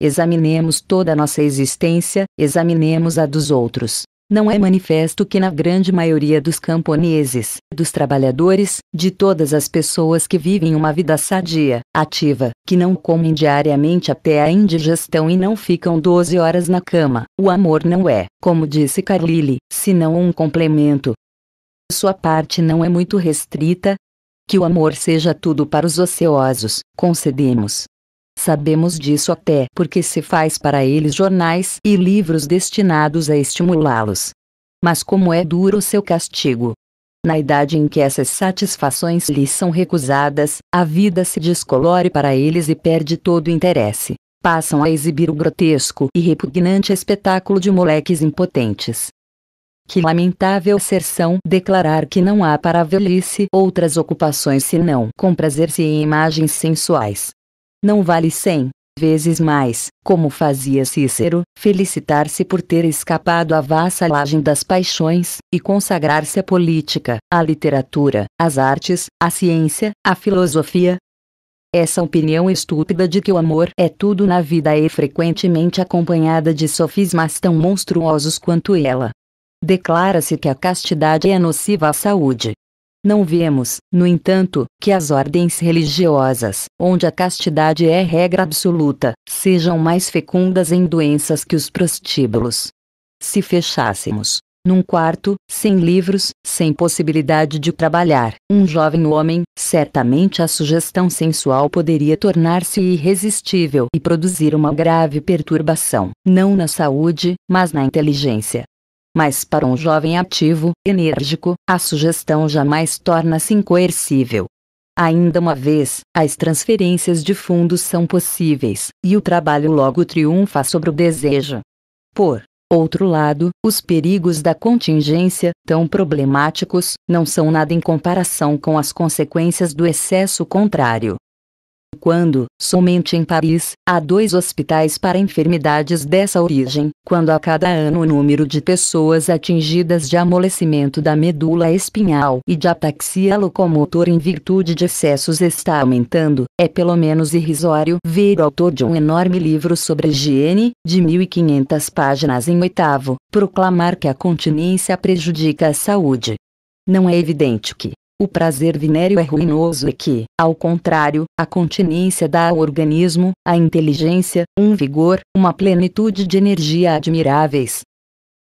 Examinemos toda a nossa existência, examinemos a dos outros. Não é manifesto que na grande maioria dos camponeses, dos trabalhadores, de todas as pessoas que vivem uma vida sadia, ativa, que não comem diariamente até a indigestão e não ficam doze horas na cama, o amor não é, como disse Carlyle, senão um complemento. Sua parte não é muito restrita. Que o amor seja tudo para os ociosos, concedemos. Sabemos disso até porque se faz para eles jornais e livros destinados a estimulá-los. Mas como é duro o seu castigo! Na idade em que essas satisfações lhes são recusadas, a vida se descolore para eles e perde todo o interesse. Passam a exibir o grotesco e repugnante espetáculo de moleques impotentes. Que lamentável asserção declarar que não há para a velhice outras ocupações senão comprazer-se em imagens sensuais. Não vale cem vezes mais, como fazia Cícero, felicitar-se por ter escapado à vassalagem das paixões, e consagrar-se à política, à literatura, às artes, à ciência, à filosofia? Essa opinião estúpida de que o amor é tudo na vida é frequentemente acompanhada de sofismas tão monstruosos quanto ela. Declara-se que a castidade é nociva à saúde. Não vemos, no entanto, que as ordens religiosas, onde a castidade é regra absoluta, sejam mais fecundas em doenças que os prostíbulos. Se fechássemos, num quarto, sem livros, sem possibilidade de trabalhar, um jovem homem, certamente a sugestão sensual poderia tornar-se irresistível e produzir uma grave perturbação, não na saúde, mas na inteligência. Mas para um jovem ativo, enérgico, a sugestão jamais torna-se incoercível. Ainda uma vez, as transferências de fundos são possíveis, e o trabalho logo triunfa sobre o desejo. Por outro lado, os perigos da contingência, tão problemáticos, não são nada em comparação com as consequências do excesso contrário. Quando, somente em Paris, há dois hospitais para enfermidades dessa origem, quando a cada ano o número de pessoas atingidas de amolecimento da medula espinhal e de ataxia locomotora em virtude de excessos está aumentando, é pelo menos irrisório ver o autor de um enorme livro sobre higiene, de mil e quinhentas páginas em oitavo, proclamar que a continência prejudica a saúde. Não é evidente que o prazer vinéreo é ruinoso e que, ao contrário, a continência dá ao organismo, à inteligência, um vigor, uma plenitude de energia admiráveis.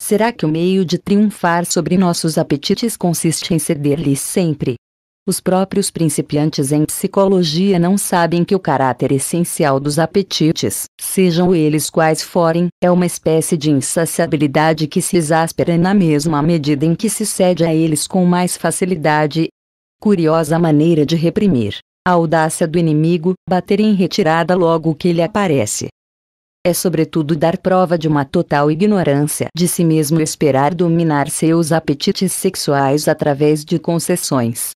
Será que o meio de triunfar sobre nossos apetites consiste em ceder-lhes sempre? Os próprios principiantes em psicologia não sabem que o caráter essencial dos apetites, sejam eles quais forem, é uma espécie de insaciabilidade que se exaspera na mesma medida em que se cede a eles com mais facilidade. Curiosa maneira de reprimir a audácia do inimigo, bater em retirada logo que ele aparece. É sobretudo dar prova de uma total ignorância de si mesmo esperar dominar seus apetites sexuais através de concessões.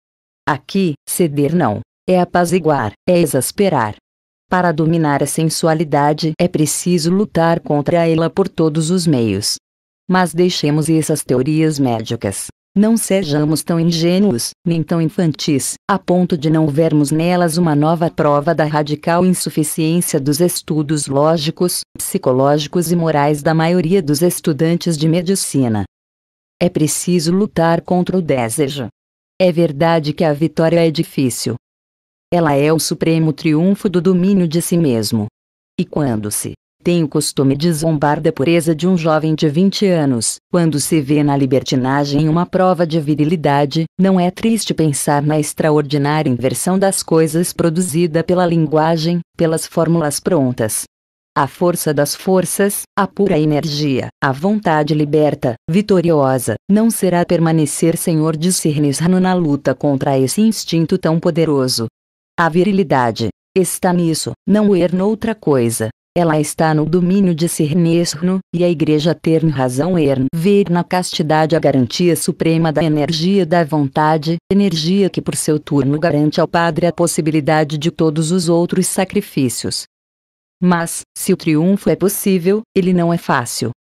Aqui, ceder não é apaziguar, é exasperar. Para dominar a sensualidade é preciso lutar contra ela por todos os meios. Mas deixemos essas teorias médicas. Não sejamos tão ingênuos, nem tão infantis, a ponto de não vermos nelas uma nova prova da radical insuficiência dos estudos lógicos, psicológicos e morais da maioria dos estudantes de medicina. É preciso lutar contra o desejo. É verdade que a vitória é difícil. Ela é o supremo triunfo do domínio de si mesmo. E quando se tem o costume de zombar da pureza de um jovem de vinte anos, quando se vê na libertinagem uma prova de virilidade, não é triste pensar na extraordinária inversão das coisas produzida pela linguagem, pelas fórmulas prontas. A força das forças, a pura energia, a vontade liberta, vitoriosa, não será permanecer senhor de si mesmo na luta contra esse instinto tão poderoso. A virilidade está nisso, não é noutra coisa. Ela está no domínio de si mesmo, e a Igreja ter razão em ver na castidade a garantia suprema da energia da vontade, energia que por seu turno garante ao Padre a possibilidade de todos os outros sacrifícios. Mas, se o triunfo é possível, ele não é fácil.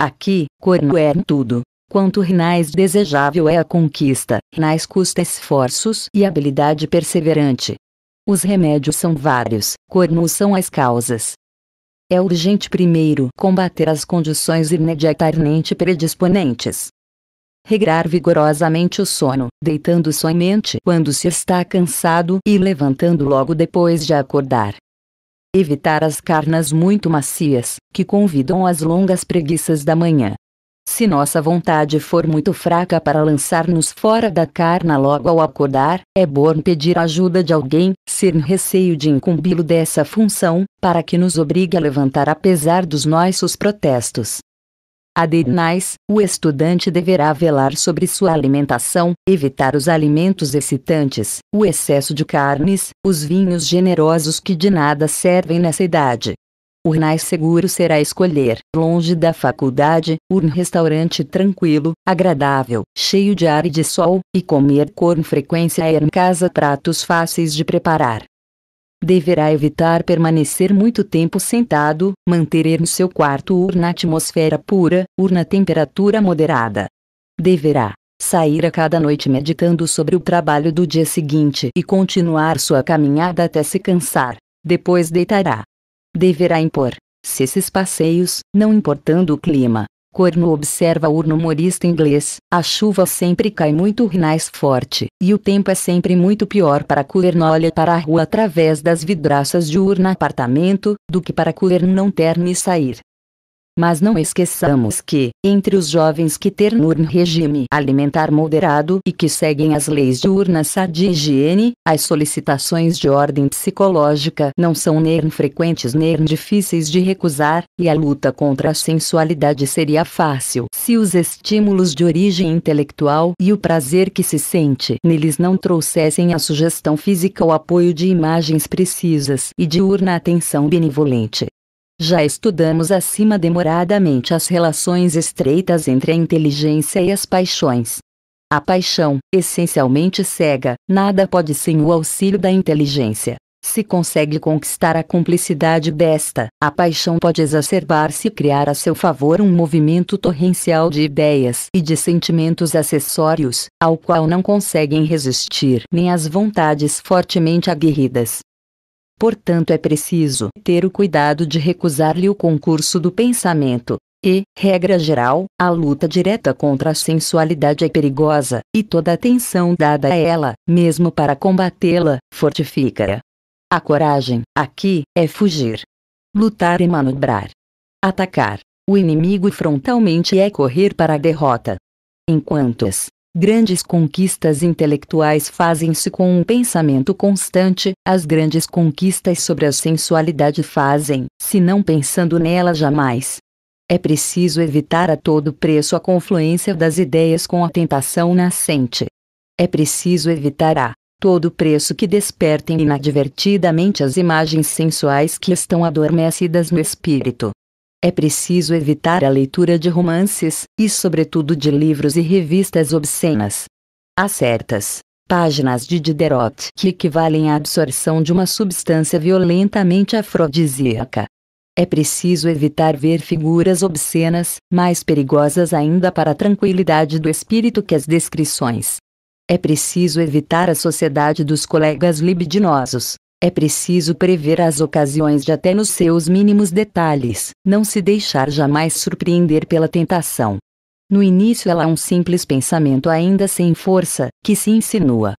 Aqui, quando é tudo, quanto renais desejável é a conquista, renais custa esforços e habilidade perseverante. Os remédios são vários, cornos são as causas. É urgente primeiro combater as condições imediatamente predisponentes. Regrar vigorosamente o sono, deitando somente quando se está cansado e levantando logo depois de acordar. Evitar as carnas muito macias, que convidam às longas preguiças da manhã. Se nossa vontade for muito fraca para lançar-nos fora da carna logo ao acordar, é bom pedir ajuda de alguém, sem receio de incumbi-lo dessa função, para que nos obrigue a levantar apesar dos nossos protestos. Ademais, o estudante deverá velar sobre sua alimentação, evitar os alimentos excitantes, o excesso de carnes, os vinhos generosos que de nada servem nessa idade. O mais seguro será escolher, longe da faculdade, um restaurante tranquilo, agradável, cheio de ar e de sol, e comer com frequência em casa pratos fáceis de preparar. Deverá evitar permanecer muito tempo sentado, manter em seu quarto urna atmosfera pura, urna temperatura moderada. Deverá sair a cada noite meditando sobre o trabalho do dia seguinte e continuar sua caminhada até se cansar, depois deitará. Deverá impor, se esses passeios, não importando o clima. Corno observa o humorista inglês, a chuva sempre cai muito mais forte, e o tempo é sempre muito pior para Corno olhar para a rua através das vidraças de urna apartamento, do que para Corno não ter nem sair. Mas não esqueçamos que, entre os jovens que ter um regime alimentar moderado e que seguem as leis de urna sadia e higiene, as solicitações de ordem psicológica não são nem frequentes nem difíceis de recusar, e a luta contra a sensualidade seria fácil se os estímulos de origem intelectual e o prazer que se sente neles não trouxessem a sugestão física o apoio de imagens precisas e diurna atenção benevolente. Já estudamos acima demoradamente as relações estreitas entre a inteligência e as paixões. A paixão, essencialmente cega, nada pode sem o auxílio da inteligência. Se consegue conquistar a cumplicidade desta, a paixão pode exacerbar-se e criar a seu favor um movimento torrencial de ideias e de sentimentos acessórios, ao qual não conseguem resistir nem as vontades fortemente aguerridas. Portanto, é preciso ter o cuidado de recusar-lhe o concurso do pensamento. E, regra geral, a luta direta contra a sensualidade é perigosa, e toda atenção dada a ela, mesmo para combatê-la, fortifica-a. A coragem, aqui, é fugir. Lutar e manobrar. Atacar o inimigo frontalmente é correr para a derrota. Enquanto as grandes conquistas intelectuais fazem-se com um pensamento constante, as grandes conquistas sobre a sensualidade fazem, se não pensando nela jamais. É preciso evitar a todo preço a confluência das ideias com a tentação nascente. É preciso evitar a todo preço que despertem inadvertidamente as imagens sensuais que estão adormecidas no espírito. É preciso evitar a leitura de romances, e sobretudo de livros e revistas obscenas. Há certas páginas de Diderot que equivalem à absorção de uma substância violentamente afrodisíaca. É preciso evitar ver figuras obscenas, mais perigosas ainda para a tranquilidade do espírito que as descrições. É preciso evitar a sociedade dos colegas libidinosos. É preciso prever as ocasiões de até nos seus mínimos detalhes, não se deixar jamais surpreender pela tentação. No início ela é um simples pensamento ainda sem força, que se insinua.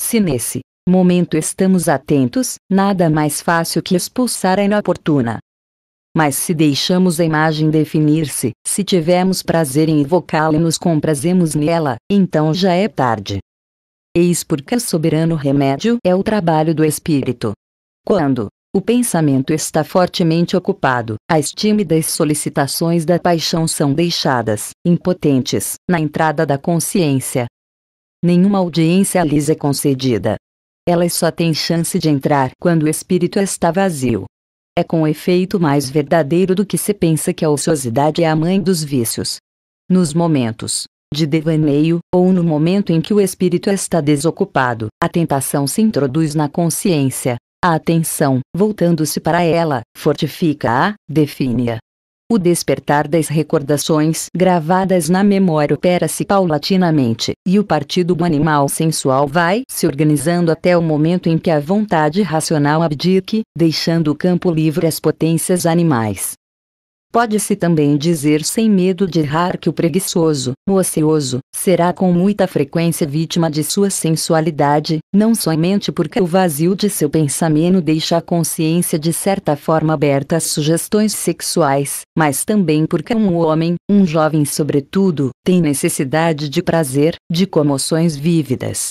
Se nesse momento estamos atentos, nada mais fácil que expulsar a inoportuna. Mas se deixamos a imagem definir-se, se tivermos prazer em evocá-la e nos comprazemos nela, então já é tarde. Eis porque o soberano remédio é o trabalho do espírito. Quando o pensamento está fortemente ocupado, as tímidas solicitações da paixão são deixadas, impotentes, na entrada da consciência. Nenhuma audiência lhes é concedida. Elas só têm chance de entrar quando o espírito está vazio. É com efeito mais verdadeiro do que se pensa que a ociosidade é a mãe dos vícios. Nos momentos de devaneio, ou no momento em que o espírito está desocupado, a tentação se introduz na consciência. A atenção, voltando-se para ela, fortifica-a, define-a. O despertar das recordações gravadas na memória opera-se paulatinamente, e o partido do animal sensual vai se organizando até o momento em que a vontade racional abdique, deixando o campo livre às potências animais. Pode-se também dizer sem medo de errar que o preguiçoso, o ocioso, será com muita frequência vítima de sua sensualidade, não somente porque o vazio de seu pensamento deixa a consciência de certa forma aberta às sugestões sexuais, mas também porque um homem, um jovem sobretudo, tem necessidade de prazer, de comoções vívidas.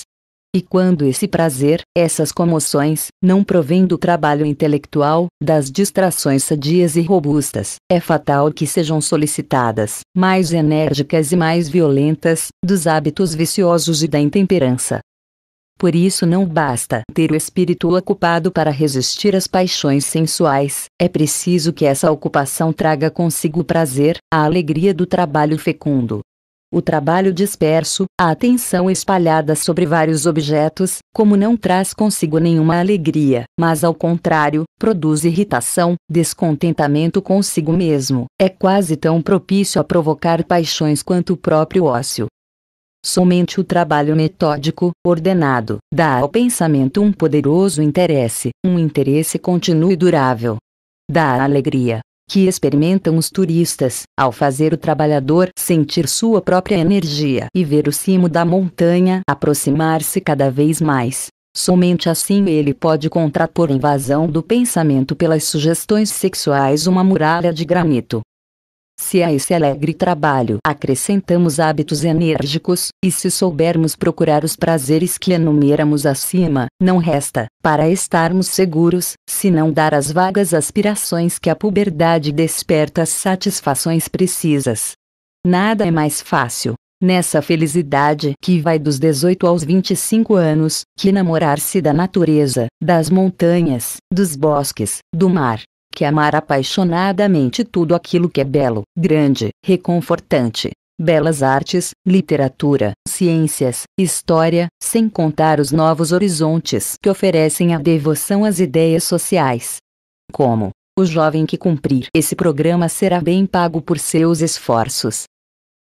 E quando esse prazer, essas comoções, não provém do trabalho intelectual, das distrações sadias e robustas, é fatal que sejam solicitadas, mais enérgicas e mais violentas, dos hábitos viciosos e da intemperança. Por isso não basta ter o espírito ocupado para resistir às paixões sensuais, é preciso que essa ocupação traga consigo o prazer, a alegria do trabalho fecundo. O trabalho disperso, a atenção espalhada sobre vários objetos, como não traz consigo nenhuma alegria, mas ao contrário, produz irritação, descontentamento consigo mesmo, é quase tão propício a provocar paixões quanto o próprio ócio. Somente o trabalho metódico, ordenado, dá ao pensamento um poderoso interesse, um interesse contínuo e durável. Dá a alegria que experimentam os turistas, ao fazer o trabalhador sentir sua própria energia e ver o cimo da montanha aproximar-se cada vez mais. Somente assim ele pode contrapor a invasão do pensamento pelas sugestões sexuais uma muralha de granito. Se a esse alegre trabalho acrescentamos hábitos enérgicos, e se soubermos procurar os prazeres que enumeramos acima, não resta, para estarmos seguros, senão dar às vagas aspirações que a puberdade desperta as satisfações precisas. Nada é mais fácil, nessa felicidade que vai dos dezoito aos vinte e cinco anos, que namorar-se da natureza, das montanhas, dos bosques, do mar. Que amar apaixonadamente tudo aquilo que é belo, grande, reconfortante, belas artes, literatura, ciências, história, sem contar os novos horizontes que oferecem a devoção às ideias sociais. Como o jovem que cumprir esse programa será bem pago por seus esforços.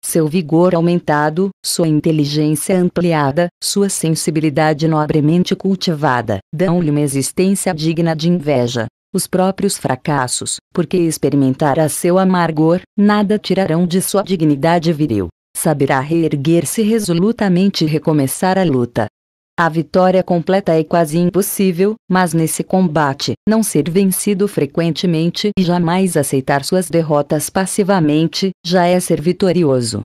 Seu vigor aumentado, sua inteligência ampliada, sua sensibilidade nobremente cultivada, dão-lhe uma existência digna de inveja. Os próprios fracassos, porque experimentará seu amargor, nada tirarão de sua dignidade viril. Saberá reerguer-se resolutamente e recomeçar a luta. A vitória completa é quase impossível, mas nesse combate, não ser vencido frequentemente e jamais aceitar suas derrotas passivamente, já é ser vitorioso.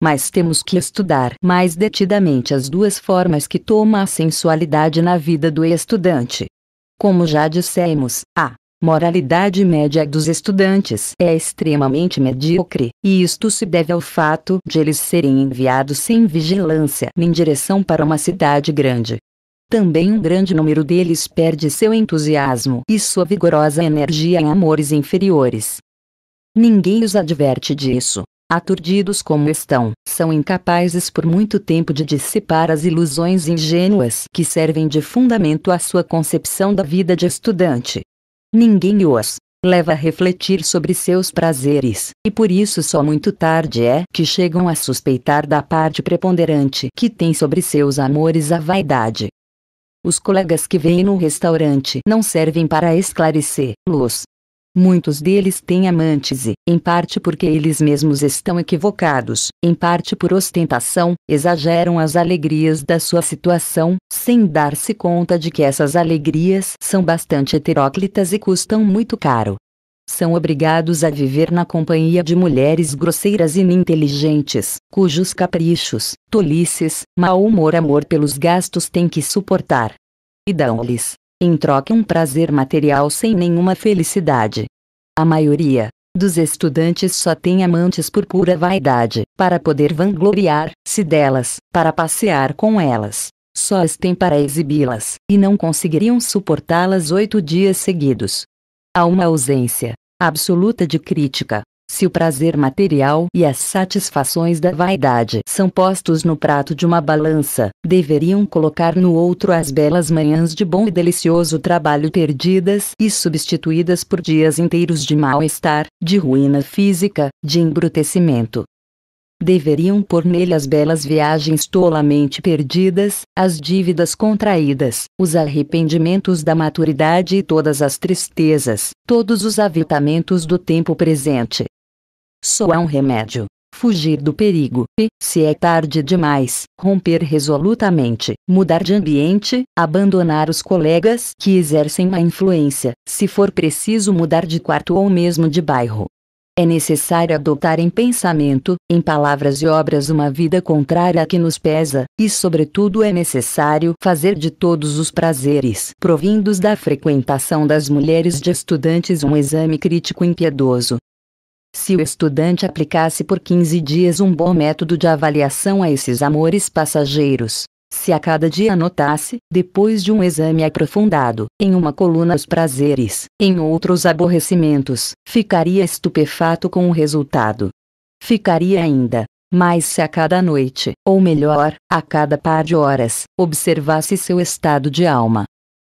Mas temos que estudar mais detidamente as duas formas que toma a sensualidade na vida do estudante. Como já dissemos, a moralidade média dos estudantes é extremamente medíocre, e isto se deve ao fato de eles serem enviados sem vigilância em direção para uma cidade grande. Também um grande número deles perde seu entusiasmo e sua vigorosa energia em amores inferiores. Ninguém os adverte disso. Aturdidos como estão, são incapazes por muito tempo de dissipar as ilusões ingênuas que servem de fundamento à sua concepção da vida de estudante. Ninguém os leva a refletir sobre seus prazeres, e por isso só muito tarde é que chegam a suspeitar da parte preponderante que tem sobre seus amores a vaidade. Os colegas que vêm no restaurante não servem para esclarecê-los. Muitos deles têm amantes e, em parte porque eles mesmos estão equivocados, em parte por ostentação, exageram as alegrias da sua situação, sem dar-se conta de que essas alegrias são bastante heteróclitas e custam muito caro. São obrigados a viver na companhia de mulheres grosseiras e ininteligentes, cujos caprichos, tolices, mau humor e amor pelos gastos têm que suportar. E dão-lhes, em troca, um prazer material sem nenhuma felicidade. A maioria dos estudantes só tem amantes por pura vaidade, para poder vangloriar-se delas, para passear com elas. Só as tem para exibi-las, e não conseguiriam suportá-las oito dias seguidos. Há uma ausência absoluta de crítica. Se o prazer material e as satisfações da vaidade são postos no prato de uma balança, deveriam colocar no outro as belas manhãs de bom e delicioso trabalho perdidas e substituídas por dias inteiros de mal-estar, de ruína física, de embrutecimento. Deveriam pôr nele as belas viagens tolamente perdidas, as dívidas contraídas, os arrependimentos da maturidade e todas as tristezas, todos os avitamentos do tempo presente. Só há um remédio: fugir do perigo, e, se é tarde demais, romper resolutamente, mudar de ambiente, abandonar os colegas que exercem má influência, se for preciso mudar de quarto ou mesmo de bairro. É necessário adotar em pensamento, em palavras e obras uma vida contrária à que nos pesa, e sobretudo é necessário fazer de todos os prazeres provindos da frequentação das mulheres de estudantes um exame crítico impiedoso. Se o estudante aplicasse por quinze dias um bom método de avaliação a esses amores passageiros, se a cada dia anotasse, depois de um exame aprofundado, em uma coluna os prazeres, em outros aborrecimentos, ficaria estupefato com o resultado. Ficaria ainda, mas se a cada noite, ou melhor, a cada par de horas, observasse seu estado de alma,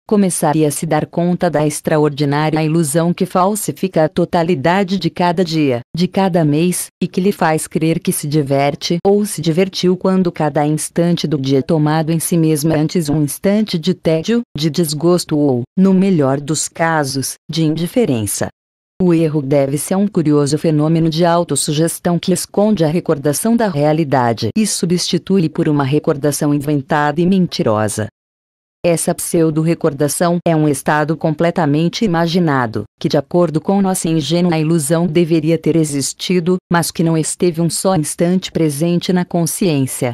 começaria a se dar conta da extraordinária ilusão que falsifica a totalidade de cada dia, de cada mês, e que lhe faz crer que se diverte ou se divertiu quando cada instante do dia é tomado em si mesmo antes um instante de tédio, de desgosto ou, no melhor dos casos, de indiferença. O erro deve-se a um curioso fenômeno de autossugestão que esconde a recordação da realidade e substitui por uma recordação inventada e mentirosa. Essa pseudo-recordação é um estado completamente imaginado, que de acordo com nossa ingênua ilusão deveria ter existido, mas que não esteve um só instante presente na consciência.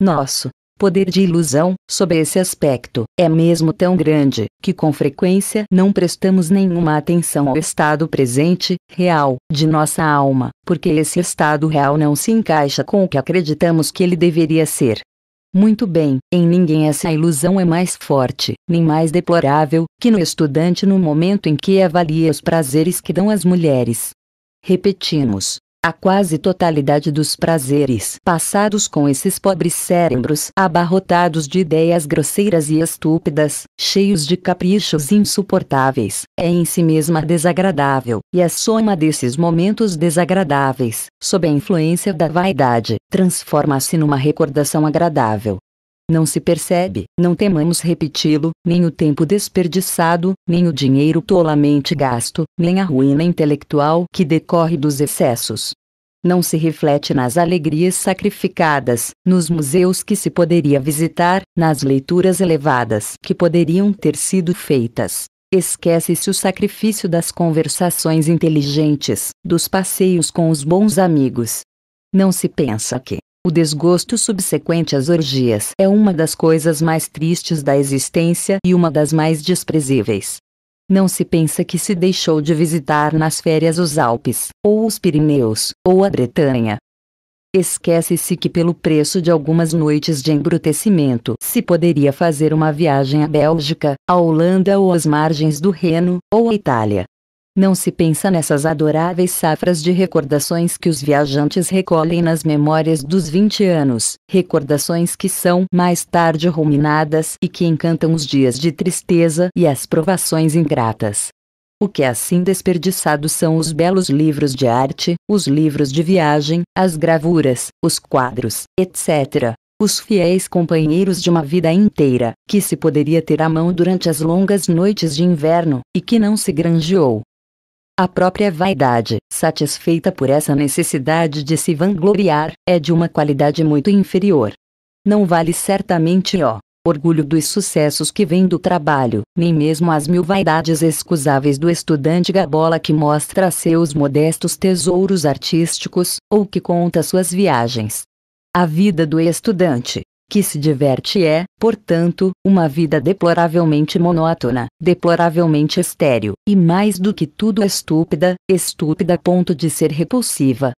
Nosso poder de ilusão, sob esse aspecto, é mesmo tão grande, que com frequência não prestamos nenhuma atenção ao estado presente, real, de nossa alma, porque esse estado real não se encaixa com o que acreditamos que ele deveria ser. Muito bem, em ninguém essa ilusão é mais forte, nem mais deplorável, que no estudante no momento em que avalia os prazeres que dão às mulheres. Repetimos, a quase totalidade dos prazeres passados com esses pobres cérebros abarrotados de ideias grosseiras e estúpidas, cheios de caprichos insuportáveis, é em si mesma desagradável, e a soma desses momentos desagradáveis, sob a influência da vaidade, transforma-se numa recordação agradável. Não se percebe, não temamos repeti-lo, nem o tempo desperdiçado, nem o dinheiro tolamente gasto, nem a ruína intelectual que decorre dos excessos. Não se reflete nas alegrias sacrificadas, nos museus que se poderia visitar, nas leituras elevadas que poderiam ter sido feitas. Esquece-se o sacrifício das conversações inteligentes, dos passeios com os bons amigos. Não se pensa que o desgosto subsequente às orgias é uma das coisas mais tristes da existência e uma das mais desprezíveis. Não se pensa que se deixou de visitar nas férias os Alpes, ou os Pirineus, ou a Bretanha. Esquece-se que pelo preço de algumas noites de embrutecimento se poderia fazer uma viagem à Bélgica, à Holanda ou às margens do Reno, ou à Itália. Não se pensa nessas adoráveis safras de recordações que os viajantes recolhem nas memórias dos vinte anos, recordações que são mais tarde ruminadas e que encantam os dias de tristeza e as provações ingratas. O que é assim desperdiçado são os belos livros de arte, os livros de viagem, as gravuras, os quadros, etcétera, os fiéis companheiros de uma vida inteira, que se poderia ter à mão durante as longas noites de inverno, e que não se granjeou. A própria vaidade, satisfeita por essa necessidade de se vangloriar, é de uma qualidade muito inferior. Não vale certamente o orgulho dos sucessos que vem do trabalho, nem mesmo as mil vaidades excusáveis do estudante gabola que mostra seus modestos tesouros artísticos, ou que conta suas viagens. A vida do estudante que se diverte é, portanto, uma vida deploravelmente monótona, deploravelmente estéril, e mais do que tudo estúpida, estúpida a ponto de ser repulsiva.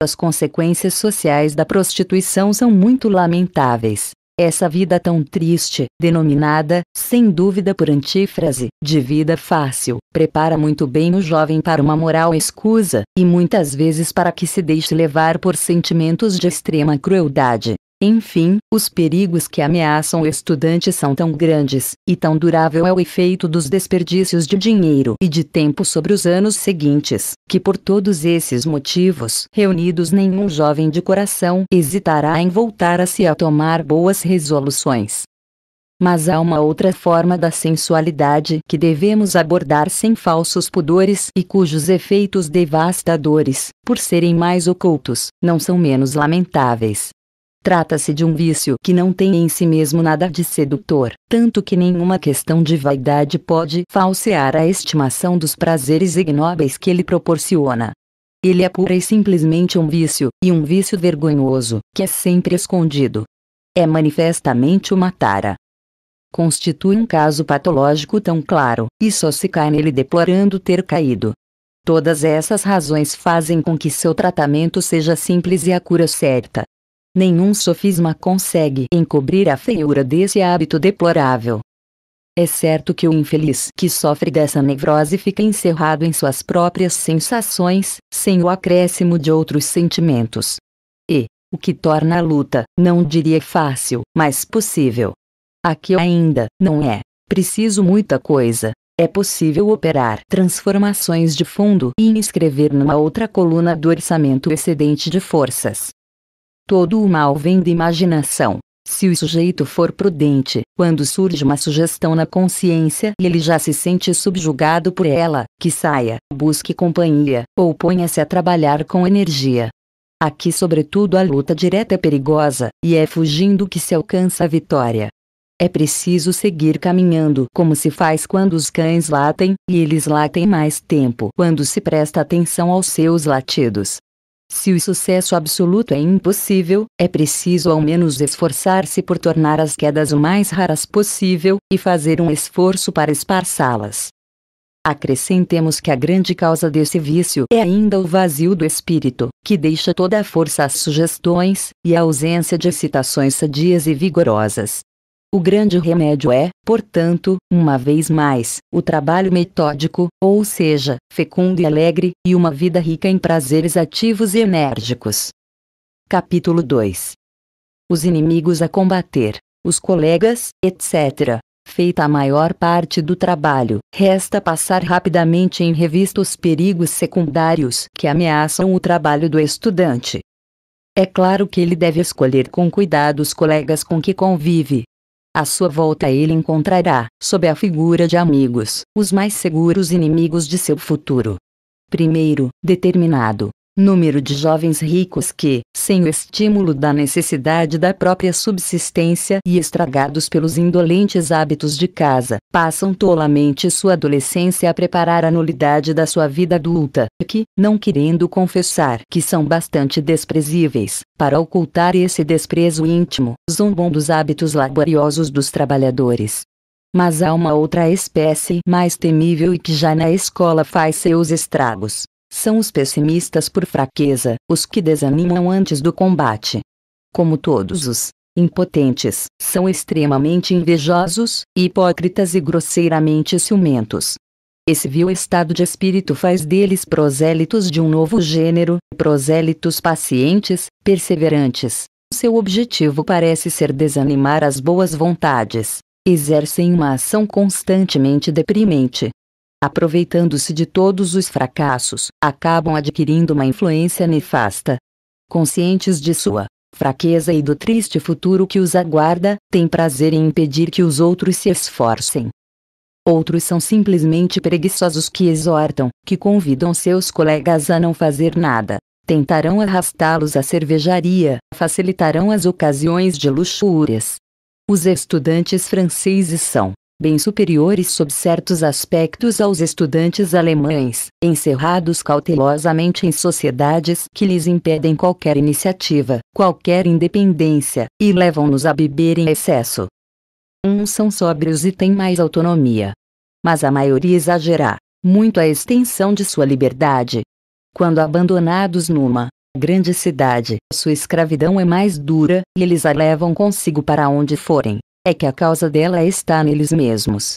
As consequências sociais da prostituição são muito lamentáveis. Essa vida tão triste, denominada, sem dúvida por antífrase, de vida fácil, prepara muito bem o jovem para uma moral escusa, e muitas vezes para que se deixe levar por sentimentos de extrema crueldade. Enfim, os perigos que ameaçam o estudante são tão grandes, e tão durável é o efeito dos desperdícios de dinheiro e de tempo sobre os anos seguintes, que por todos esses motivos reunidos nenhum jovem de coração hesitará em voltar a se a tomar boas resoluções. Mas há uma outra forma da sensualidade que devemos abordar sem falsos pudores e cujos efeitos devastadores, por serem mais ocultos, não são menos lamentáveis. Trata-se de um vício que não tem em si mesmo nada de sedutor, tanto que nenhuma questão de vaidade pode falsear a estimação dos prazeres ignóbeis que ele proporciona. Ele é pura e simplesmente um vício, e um vício vergonhoso, que é sempre escondido. É manifestamente uma tara. Constitui um caso patológico tão claro, e só se cai nele deplorando ter caído. Todas essas razões fazem com que seu tratamento seja simples e a cura certa. Nenhum sofisma consegue encobrir a feiura desse hábito deplorável. É certo que o infeliz que sofre dessa nevrose fica encerrado em suas próprias sensações, sem o acréscimo de outros sentimentos. E, o que torna a luta, não diria fácil, mas possível. Aqui ainda, não é preciso muita coisa. É possível operar transformações de fundo e inscrever numa outra coluna do orçamento excedente de forças. Todo o mal vem da imaginação. Se o sujeito for prudente, quando surge uma sugestão na consciência e ele já se sente subjugado por ela, que saia, busque companhia, ou ponha-se a trabalhar com energia. Aqui sobretudo a luta direta é perigosa, e é fugindo que se alcança a vitória. É preciso seguir caminhando como se faz quando os cães latem, e eles latem mais tempo quando se presta atenção aos seus latidos. Se o sucesso absoluto é impossível, é preciso ao menos esforçar-se por tornar as quedas o mais raras possível, e fazer um esforço para esparçá-las. Acrescentemos que a grande causa desse vício é ainda o vazio do espírito, que deixa toda a força às sugestões, e a ausência de excitações sadias e vigorosas. O grande remédio é, portanto, uma vez mais, o trabalho metódico, ou seja, fecundo e alegre, e uma vida rica em prazeres ativos e enérgicos. Capítulo dois. Os inimigos a combater, os colegas, etcétera. Feita a maior parte do trabalho, resta passar rapidamente em revista os perigos secundários que ameaçam o trabalho do estudante. É claro que ele deve escolher com cuidado os colegas com que convive. À sua volta ele encontrará, sob a figura de amigos, os mais seguros inimigos de seu futuro. Primeiro, determinado número de jovens ricos que, sem o estímulo da necessidade da própria subsistência e estragados pelos indolentes hábitos de casa, passam tolamente sua adolescência a preparar a nulidade da sua vida adulta, que, não querendo confessar que são bastante desprezíveis, para ocultar esse desprezo íntimo, zombam dos hábitos laboriosos dos trabalhadores. Mas há uma outra espécie mais temível e que já na escola faz seus estragos. São os pessimistas por fraqueza, os que desanimam antes do combate. Como todos os impotentes, são extremamente invejosos, hipócritas e grosseiramente ciumentos. Esse vil estado de espírito faz deles prosélitos de um novo gênero, prosélitos pacientes, perseverantes. Seu objetivo parece ser desanimar as boas vontades. Exercem uma ação constantemente deprimente. Aproveitando-se de todos os fracassos, acabam adquirindo uma influência nefasta. Conscientes de sua fraqueza e do triste futuro que os aguarda, têm prazer em impedir que os outros se esforcem. Outros são simplesmente preguiçosos que exortam, que convidam seus colegas a não fazer nada. Tentarão arrastá-los à cervejaria, facilitarão as ocasiões de luxúrias. Os estudantes franceses são bem superiores sob certos aspectos aos estudantes alemães, encerrados cautelosamente em sociedades que lhes impedem qualquer iniciativa, qualquer independência, e levam-nos a beber em excesso. Uns são sóbrios e têm mais autonomia. Mas a maioria exagera muito a extensão de sua liberdade. Quando abandonados numa grande cidade, sua escravidão é mais dura, e eles a levam consigo para onde forem. É que a causa dela está neles mesmos.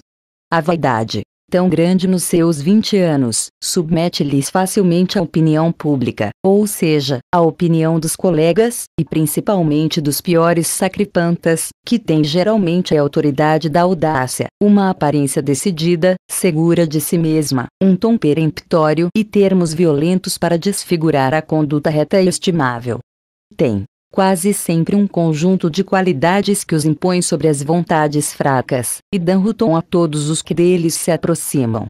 A vaidade, tão grande nos seus vinte anos, submete-lhes facilmente à opinião pública, ou seja, à opinião dos colegas, e principalmente dos piores sacripantas, que têm geralmente a autoridade da audácia, uma aparência decidida, segura de si mesma, um tom peremptório e termos violentos para desfigurar a conduta reta e estimável. Tem quase sempre um conjunto de qualidades que os impõem sobre as vontades fracas, e dão o tom a todos os que deles se aproximam.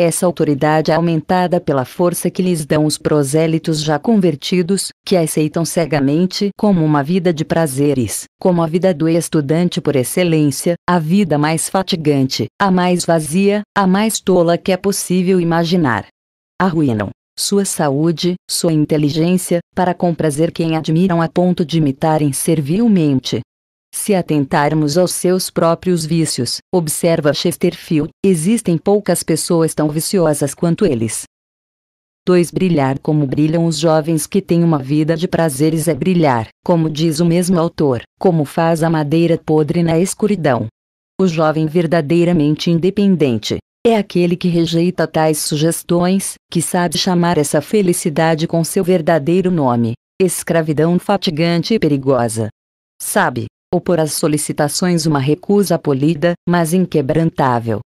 Essa autoridade é aumentada pela força que lhes dão os prosélitos já convertidos, que aceitam cegamente como uma vida de prazeres, como a vida do estudante por excelência, a vida mais fatigante, a mais vazia, a mais tola que é possível imaginar. Arruinam sua saúde, sua inteligência, para comprazer quem admiram a ponto de imitarem servilmente. Se atentarmos aos seus próprios vícios, observa Chesterfield, existem poucas pessoas tão viciosas quanto eles. dois Brilhar como brilham os jovens que têm uma vida de prazeres é brilhar, como diz o mesmo autor, como faz a madeira podre na escuridão. O jovem verdadeiramente independente é aquele que rejeita tais sugestões, que sabe chamar essa felicidade com seu verdadeiro nome, escravidão fatigante e perigosa. Sabe opor às solicitações uma recusa polida, mas inquebrantável.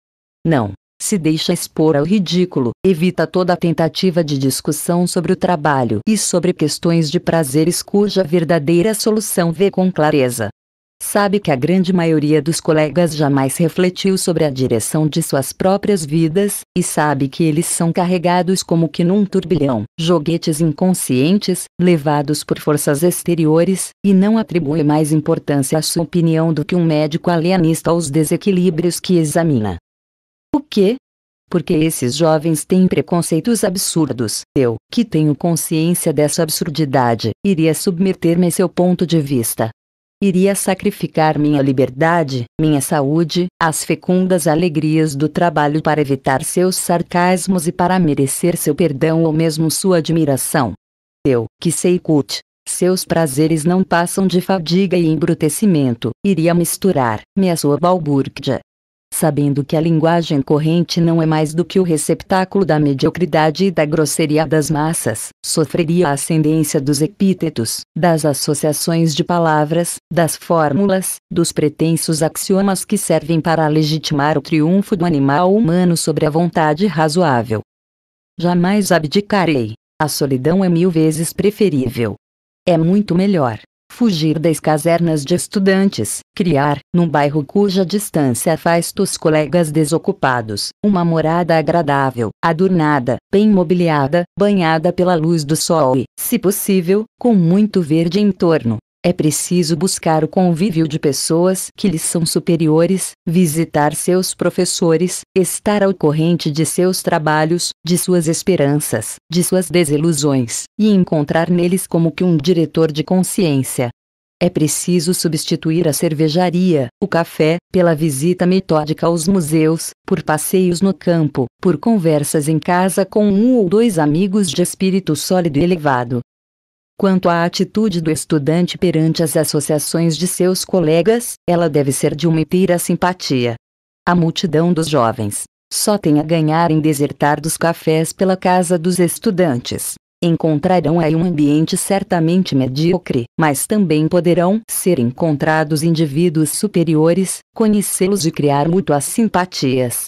Não se deixa expor ao ridículo, evita toda a tentativa de discussão sobre o trabalho e sobre questões de prazeres cuja verdadeira solução vê com clareza. Sabe que a grande maioria dos colegas jamais refletiu sobre a direção de suas próprias vidas, e sabe que eles são carregados como que num turbilhão, joguetes inconscientes, levados por forças exteriores, e não atribui mais importância à sua opinião do que um médico alienista aos desequilíbrios que examina. O quê? Porque esses jovens têm preconceitos absurdos. Eu, que tenho consciência dessa absurdidade, iria submeter-me a seu ponto de vista. Iria sacrificar minha liberdade, minha saúde, as fecundas alegrias do trabalho para evitar seus sarcasmos e para merecer seu perdão ou mesmo sua admiração. Eu, que sei que seus prazeres não passam de fadiga e embrutecimento, iria misturar-me à sua balbúrdia. Sabendo que a linguagem corrente não é mais do que o receptáculo da mediocridade e da grosseria das massas, sofreria a ascendência dos epítetos, das associações de palavras, das fórmulas, dos pretensos axiomas que servem para legitimar o triunfo do animal humano sobre a vontade razoável. Jamais abdicarei. A solidão é mil vezes preferível. É muito melhor fugir das casernas de estudantes, criar, num bairro cuja distância faz dos colegas desocupados, uma morada agradável, adornada, bem mobiliada, banhada pela luz do sol e, se possível, com muito verde em torno. É preciso buscar o convívio de pessoas que lhes são superiores, visitar seus professores, estar ao corrente de seus trabalhos, de suas esperanças, de suas desilusões, e encontrar neles como que um diretor de consciência. É preciso substituir a cervejaria, o café, pela visita metódica aos museus, por passeios no campo, por conversas em casa com um ou dois amigos de espírito sólido e elevado. Quanto à atitude do estudante perante as associações de seus colegas, ela deve ser de uma inteira simpatia. A multidão dos jovens só tem a ganhar em desertar dos cafés pela casa dos estudantes. Encontrarão aí um ambiente certamente medíocre, mas também poderão ser encontrados indivíduos superiores, conhecê-los e criar mútuas simpatias.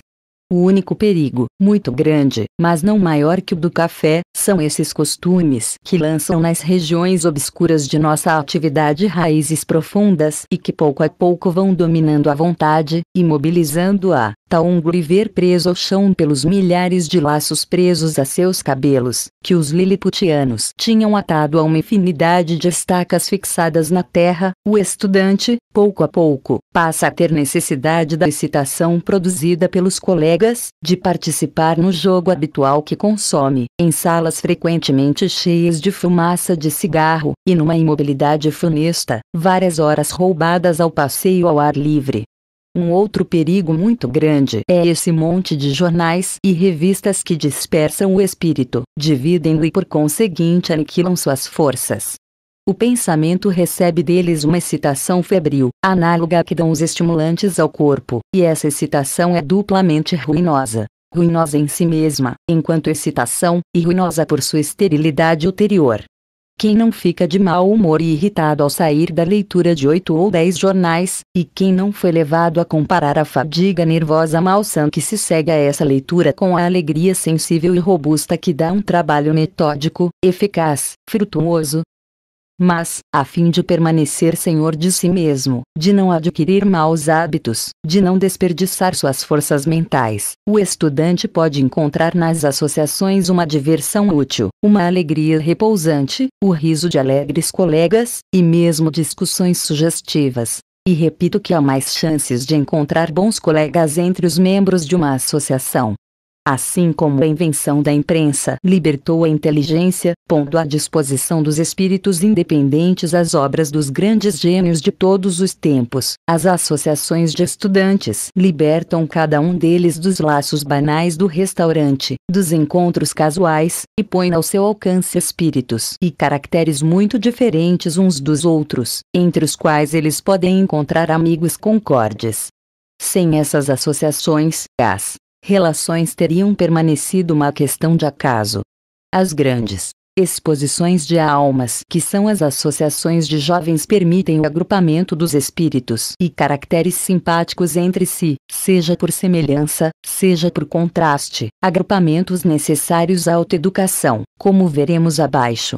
O único perigo, muito grande, mas não maior que o do café, são esses costumes que lançam nas regiões obscuras de nossa atividade raízes profundas e que pouco a pouco vão dominando a vontade, imobilizando-a, Taungri ver preso ao chão pelos milhares de laços presos a seus cabelos, que os liliputianos tinham atado a uma infinidade de estacas fixadas na terra, o estudante, pouco a pouco, passa a ter necessidade da excitação produzida pelos colegas, de participar no jogo habitual que consome, em salas frequentemente cheias de fumaça de cigarro, e numa imobilidade funesta, várias horas roubadas ao passeio ao ar livre. Um outro perigo muito grande é esse monte de jornais e revistas que dispersam o espírito, dividem-o e por conseguinte aniquilam suas forças. O pensamento recebe deles uma excitação febril, análoga à que dão os estimulantes ao corpo, e essa excitação é duplamente ruinosa. Ruinosa em si mesma, enquanto excitação, e ruinosa por sua esterilidade ulterior. Quem não fica de mau humor e irritado ao sair da leitura de oito ou dez jornais, e quem não foi levado a comparar a fadiga nervosa malsã que se segue a essa leitura com a alegria sensível e robusta que dá um trabalho metódico, eficaz, frutuoso. Mas, a fim de permanecer senhor de si mesmo, de não adquirir maus hábitos, de não desperdiçar suas forças mentais, o estudante pode encontrar nas associações uma diversão útil, uma alegria repousante, o riso de alegres colegas, e mesmo discussões sugestivas. E repito que há mais chances de encontrar bons colegas entre os membros de uma associação. Assim como a invenção da imprensa libertou a inteligência, pondo à disposição dos espíritos independentes as obras dos grandes gênios de todos os tempos, as associações de estudantes libertam cada um deles dos laços banais do restaurante, dos encontros casuais, e põem ao seu alcance espíritos e caracteres muito diferentes uns dos outros, entre os quais eles podem encontrar amigos concordes. Sem essas associações, as relações teriam permanecido uma questão de acaso. As grandes exposições de almas, que são as associações de jovens, permitem o agrupamento dos espíritos e caracteres simpáticos entre si, seja por semelhança, seja por contraste, agrupamentos necessários à autoeducação, como veremos abaixo.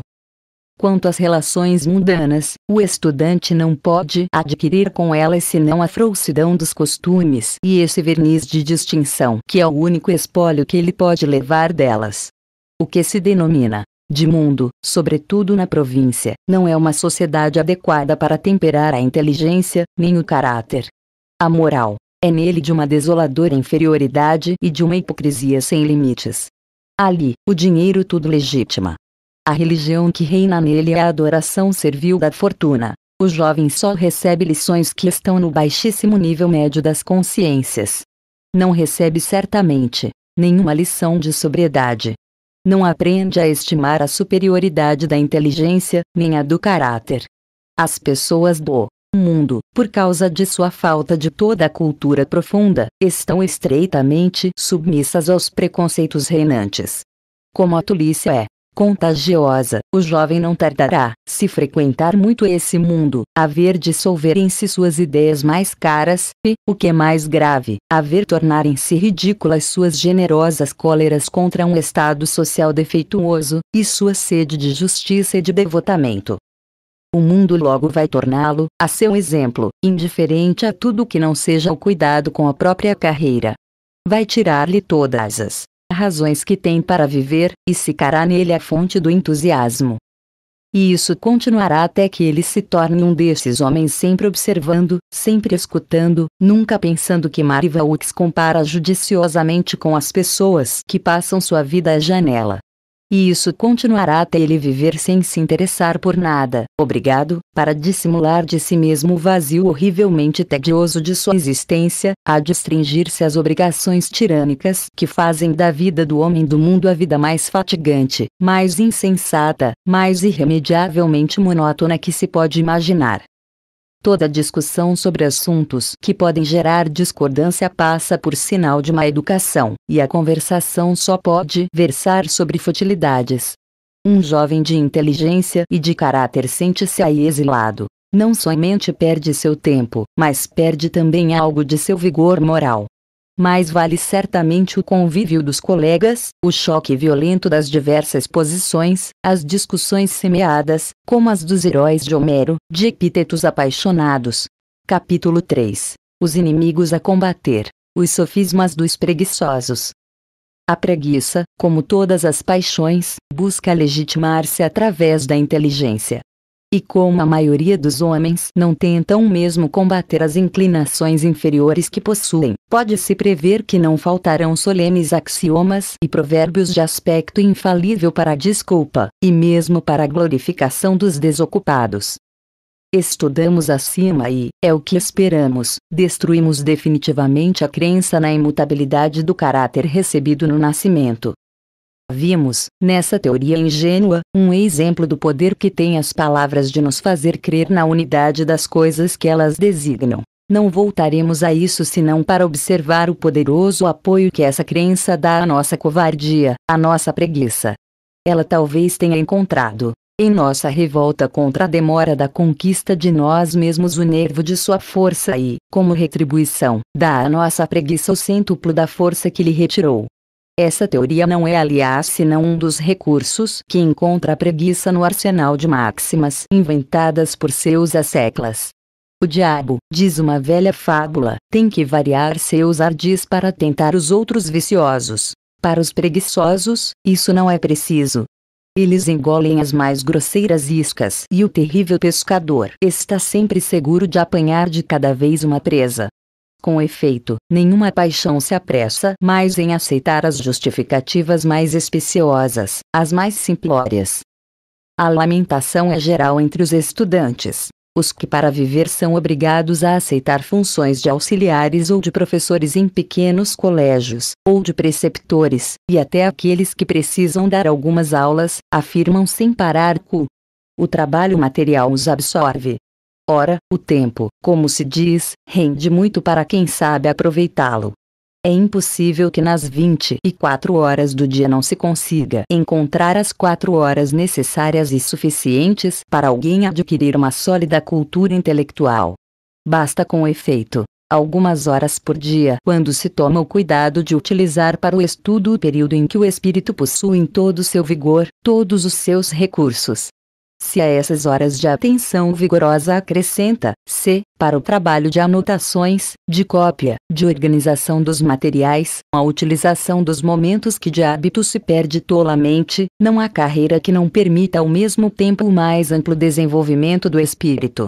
Quanto às relações mundanas, o estudante não pode adquirir com elas senão a frouxidão dos costumes e esse verniz de distinção que é o único espólio que ele pode levar delas. O que se denomina de mundo, sobretudo na província, não é uma sociedade adequada para temperar a inteligência, nem o caráter. A moral é nele de uma desoladora inferioridade e de uma hipocrisia sem limites. Ali, o dinheiro tudo legitima. A religião que reina nele é a adoração servil da fortuna. O jovem só recebe lições que estão no baixíssimo nível médio das consciências. Não recebe certamente nenhuma lição de sobriedade. Não aprende a estimar a superioridade da inteligência, nem a do caráter. As pessoas do mundo, por causa de sua falta de toda a cultura profunda, estão estreitamente submissas aos preconceitos reinantes. Como a tolice é contagiosa, o jovem não tardará, se frequentar muito esse mundo, a ver dissolver em si suas ideias mais caras, e, o que é mais grave, a ver tornarem-se ridículas suas generosas cóleras contra um estado social defeituoso, e sua sede de justiça e de devotamento. O mundo logo vai torná-lo, a seu exemplo, indiferente a tudo que não seja o cuidado com a própria carreira. Vai tirar-lhe todas as razões que tem para viver, e secará nele a fonte do entusiasmo. E isso continuará até que ele se torne um desses homens sempre observando, sempre escutando, nunca pensando, que Marivaux compara judiciosamente com as pessoas que passam sua vida à janela. E isso continuará até ele viver sem se interessar por nada, obrigado, para dissimular de si mesmo o vazio horrivelmente tedioso de sua existência, a destringir-se às obrigações tirânicas que fazem da vida do homem do mundo a vida mais fatigante, mais insensata, mais irremediavelmente monótona que se pode imaginar. Toda discussão sobre assuntos que podem gerar discordância passa por sinal de má educação, e a conversação só pode versar sobre futilidades. Um jovem de inteligência e de caráter sente-se aí exilado. Não somente perde seu tempo, mas perde também algo de seu vigor moral. Mais vale certamente o convívio dos colegas, o choque violento das diversas posições, as discussões semeadas, como as dos heróis de Homero, de epítetos apaixonados. Capítulo três. Os inimigos a combater. os sofismas dos preguiçosos. A preguiça, como todas as paixões, busca legitimar-se através da inteligência. E como a maioria dos homens não tentam mesmo combater as inclinações inferiores que possuem, pode-se prever que não faltarão solenes axiomas e provérbios de aspecto infalível para a desculpa, e mesmo para a glorificação dos desocupados. Estudamos acima e, é o que esperamos, destruímos definitivamente a crença na imutabilidade do caráter recebido no nascimento. Vimos, nessa teoria ingênua, um exemplo do poder que tem as palavras de nos fazer crer na unidade das coisas que elas designam. Não voltaremos a isso senão para observar o poderoso apoio que essa crença dá à nossa covardia, à nossa preguiça. Ela talvez tenha encontrado, em nossa revolta contra a demora da conquista de nós mesmos, o nervo de sua força e, como retribuição, dá à nossa preguiça o cêntuplo da força que lhe retirou. Essa teoria não é, aliás, senão um dos recursos que encontra a preguiça no arsenal de máximas inventadas por seus asseclas. O diabo, diz uma velha fábula, tem que variar seus ardis para tentar os outros viciosos. Para os preguiçosos, isso não é preciso. Eles engolem as mais grosseiras iscas e o terrível pescador está sempre seguro de apanhar de cada vez uma presa. Com efeito, nenhuma paixão se apressa mais em aceitar as justificativas mais especiosas, as mais simplórias. A lamentação é geral entre os estudantes, os que para viver são obrigados a aceitar funções de auxiliares ou de professores em pequenos colégios, ou de preceptores, e até aqueles que precisam dar algumas aulas, afirmam sem parar que o trabalho material os absorve. Ora, o tempo, como se diz, rende muito para quem sabe aproveitá-lo. É impossível que nas vinte e quatro horas do dia não se consiga encontrar as quatro horas necessárias e suficientes para alguém adquirir uma sólida cultura intelectual. Basta, com efeito, algumas horas por dia quando se toma o cuidado de utilizar para o estudo o período em que o espírito possui em todo o seu vigor, todos os seus recursos. Se a essas horas de atenção vigorosa acrescenta-se, para o trabalho de anotações, de cópia, de organização dos materiais, a utilização dos momentos que de hábito se perde tolamente, não há carreira que não permita ao mesmo tempo o mais amplo desenvolvimento do espírito.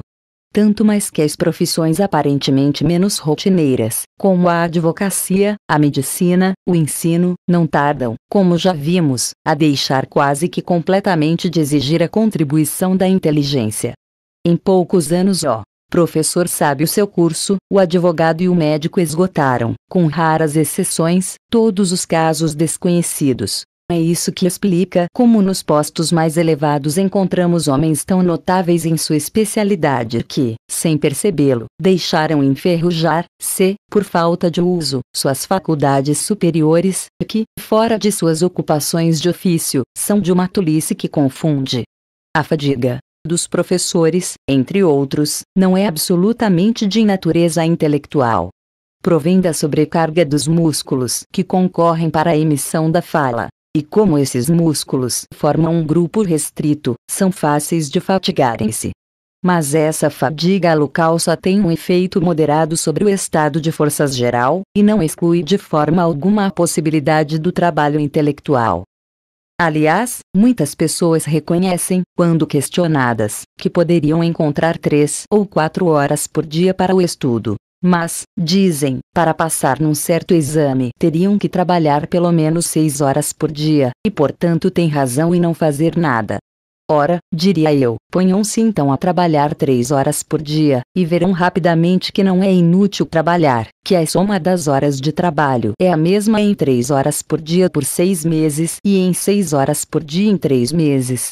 Tanto mais que as profissões aparentemente menos rotineiras, como a advocacia, a medicina, o ensino, não tardam, como já vimos, a deixar quase que completamente de exigir a contribuição da inteligência. Em poucos anos o professor sabe o seu curso, o advogado e o médico esgotaram, com raras exceções, todos os casos desconhecidos. É isso que explica como nos postos mais elevados encontramos homens tão notáveis em sua especialidade que, sem percebê-lo, deixaram enferrujar-se, por falta de uso, suas faculdades superiores, que, fora de suas ocupações de ofício, são de uma tolice que confunde. A fadiga dos professores, entre outros, não é absolutamente de natureza intelectual. Provém da sobrecarga dos músculos que concorrem para a emissão da fala. E como esses músculos formam um grupo restrito, são fáceis de fatigarem-se. Mas essa fadiga local só tem um efeito moderado sobre o estado de forças geral, e não exclui de forma alguma a possibilidade do trabalho intelectual. Aliás, muitas pessoas reconhecem, quando questionadas, que poderiam encontrar três ou quatro horas por dia para o estudo. Mas, dizem, para passar num certo exame teriam que trabalhar pelo menos seis horas por dia, e portanto têm razão em não fazer nada. Ora, diria eu, ponham-se então a trabalhar três horas por dia, e verão rapidamente que não é inútil trabalhar, que a soma das horas de trabalho é a mesma em três horas por dia por seis meses e em seis horas por dia em três meses.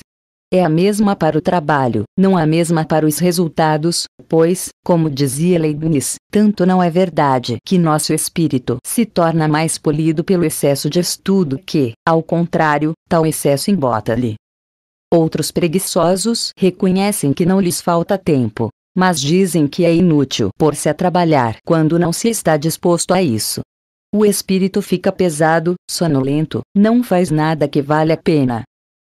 É a mesma para o trabalho, não a mesma para os resultados, pois, como dizia Leibniz, tanto não é verdade que nosso espírito se torna mais polido pelo excesso de estudo que, ao contrário, tal excesso embota-lhe. Outros preguiçosos reconhecem que não lhes falta tempo, mas dizem que é inútil pôr-se a trabalhar quando não se está disposto a isso. O espírito fica pesado, sonolento, não faz nada que vale a pena.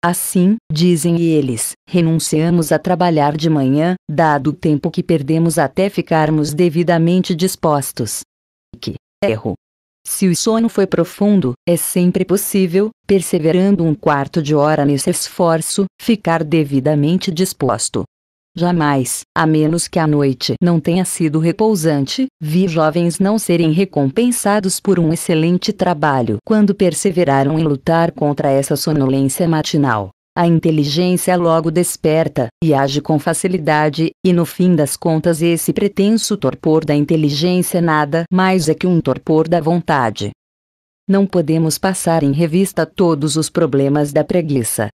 Assim, dizem eles, renunciamos a trabalhar de manhã, dado o tempo que perdemos até ficarmos devidamente dispostos. Que, erro. Se o sono foi profundo, é sempre possível, perseverando um quarto de hora nesse esforço, ficar devidamente disposto. Jamais, a menos que a noite não tenha sido repousante, vi jovens não serem recompensados por um excelente trabalho quando perseveraram em lutar contra essa sonolência matinal. A inteligência logo desperta, e age com facilidade, e no fim das contas esse pretenso torpor da inteligência nada mais é que um torpor da vontade. Não podemos passar em revista todos os problemas da preguiça.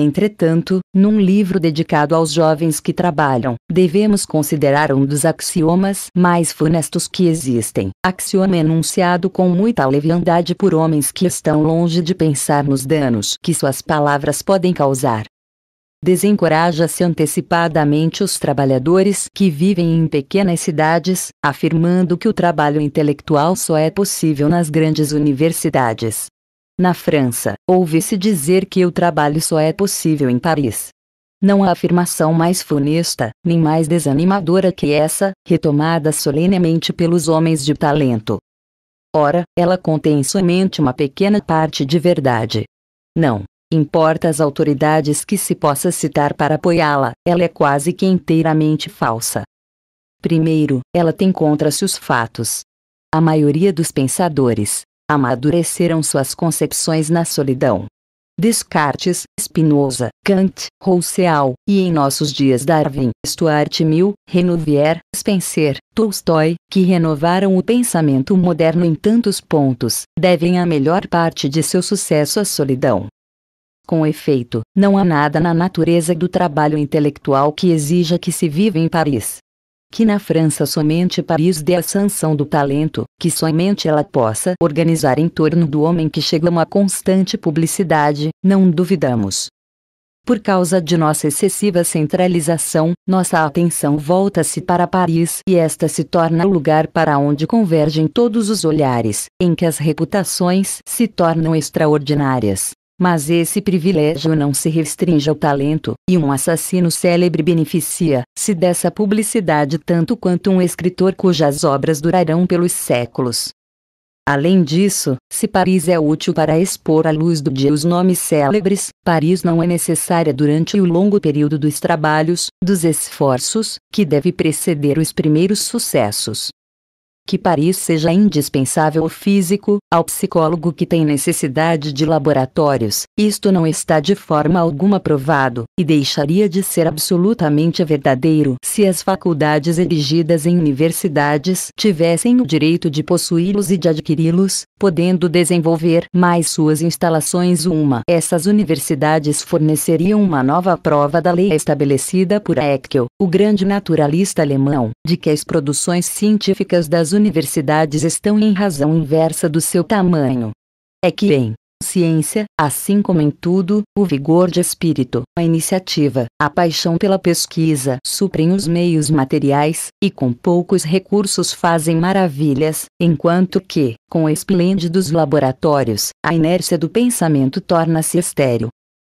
Entretanto, num livro dedicado aos jovens que trabalham, devemos considerar um dos axiomas mais funestos que existem, axioma enunciado com muita leviandade por homens que estão longe de pensar nos danos que suas palavras podem causar. Desencoraja-se antecipadamente os trabalhadores que vivem em pequenas cidades, afirmando que o trabalho intelectual só é possível nas grandes universidades. Na França, ouve-se dizer que o trabalho só é possível em Paris. Não há afirmação mais funesta, nem mais desanimadora que essa, retomada solenemente pelos homens de talento. Ora, ela contém somente uma pequena parte de verdade. Não importa as autoridades que se possa citar para apoiá-la, ela é quase que inteiramente falsa. Primeiro, ela tem contra si os fatos. A maioria dos pensadores amadureceram suas concepções na solidão. Descartes, Spinoza, Kant, Rousseau, e em nossos dias Darwin, Stuart Mill, Renouvier, Spencer, Tolstói, que renovaram o pensamento moderno em tantos pontos, devem a melhor parte de seu sucesso à solidão. Com efeito, não há nada na natureza do trabalho intelectual que exija que se viva em Paris. Que na França somente Paris dê a sanção do talento, que somente ela possa organizar em torno do homem que chega uma constante publicidade, não duvidamos. Por causa de nossa excessiva centralização, nossa atenção volta-se para Paris e esta se torna o lugar para onde convergem todos os olhares, em que as reputações se tornam extraordinárias. Mas esse privilégio não se restringe ao talento, e um assassino célebre beneficia-se dessa publicidade tanto quanto um escritor cujas obras durarão pelos séculos. Além disso, se Paris é útil para expor à luz do dia os nomes célebres, Paris não é necessária durante o longo período dos trabalhos, dos esforços, que deve preceder os primeiros sucessos. Que Paris seja indispensável ao físico, ao psicólogo que tem necessidade de laboratórios, isto não está de forma alguma provado, e deixaria de ser absolutamente verdadeiro se as faculdades erigidas em universidades tivessem o direito de possuí-los e de adquiri-los, podendo desenvolver mais suas instalações. Uma, essas universidades forneceriam uma nova prova da lei estabelecida por Heckel, o grande naturalista alemão, de que as produções científicas das universidades estão em razão inversa do seu tamanho. É que em ciência, assim como em tudo, o vigor de espírito, a iniciativa, a paixão pela pesquisa suprem os meios materiais, e com poucos recursos fazem maravilhas, enquanto que, com esplêndidos laboratórios, a inércia do pensamento torna-se estéril.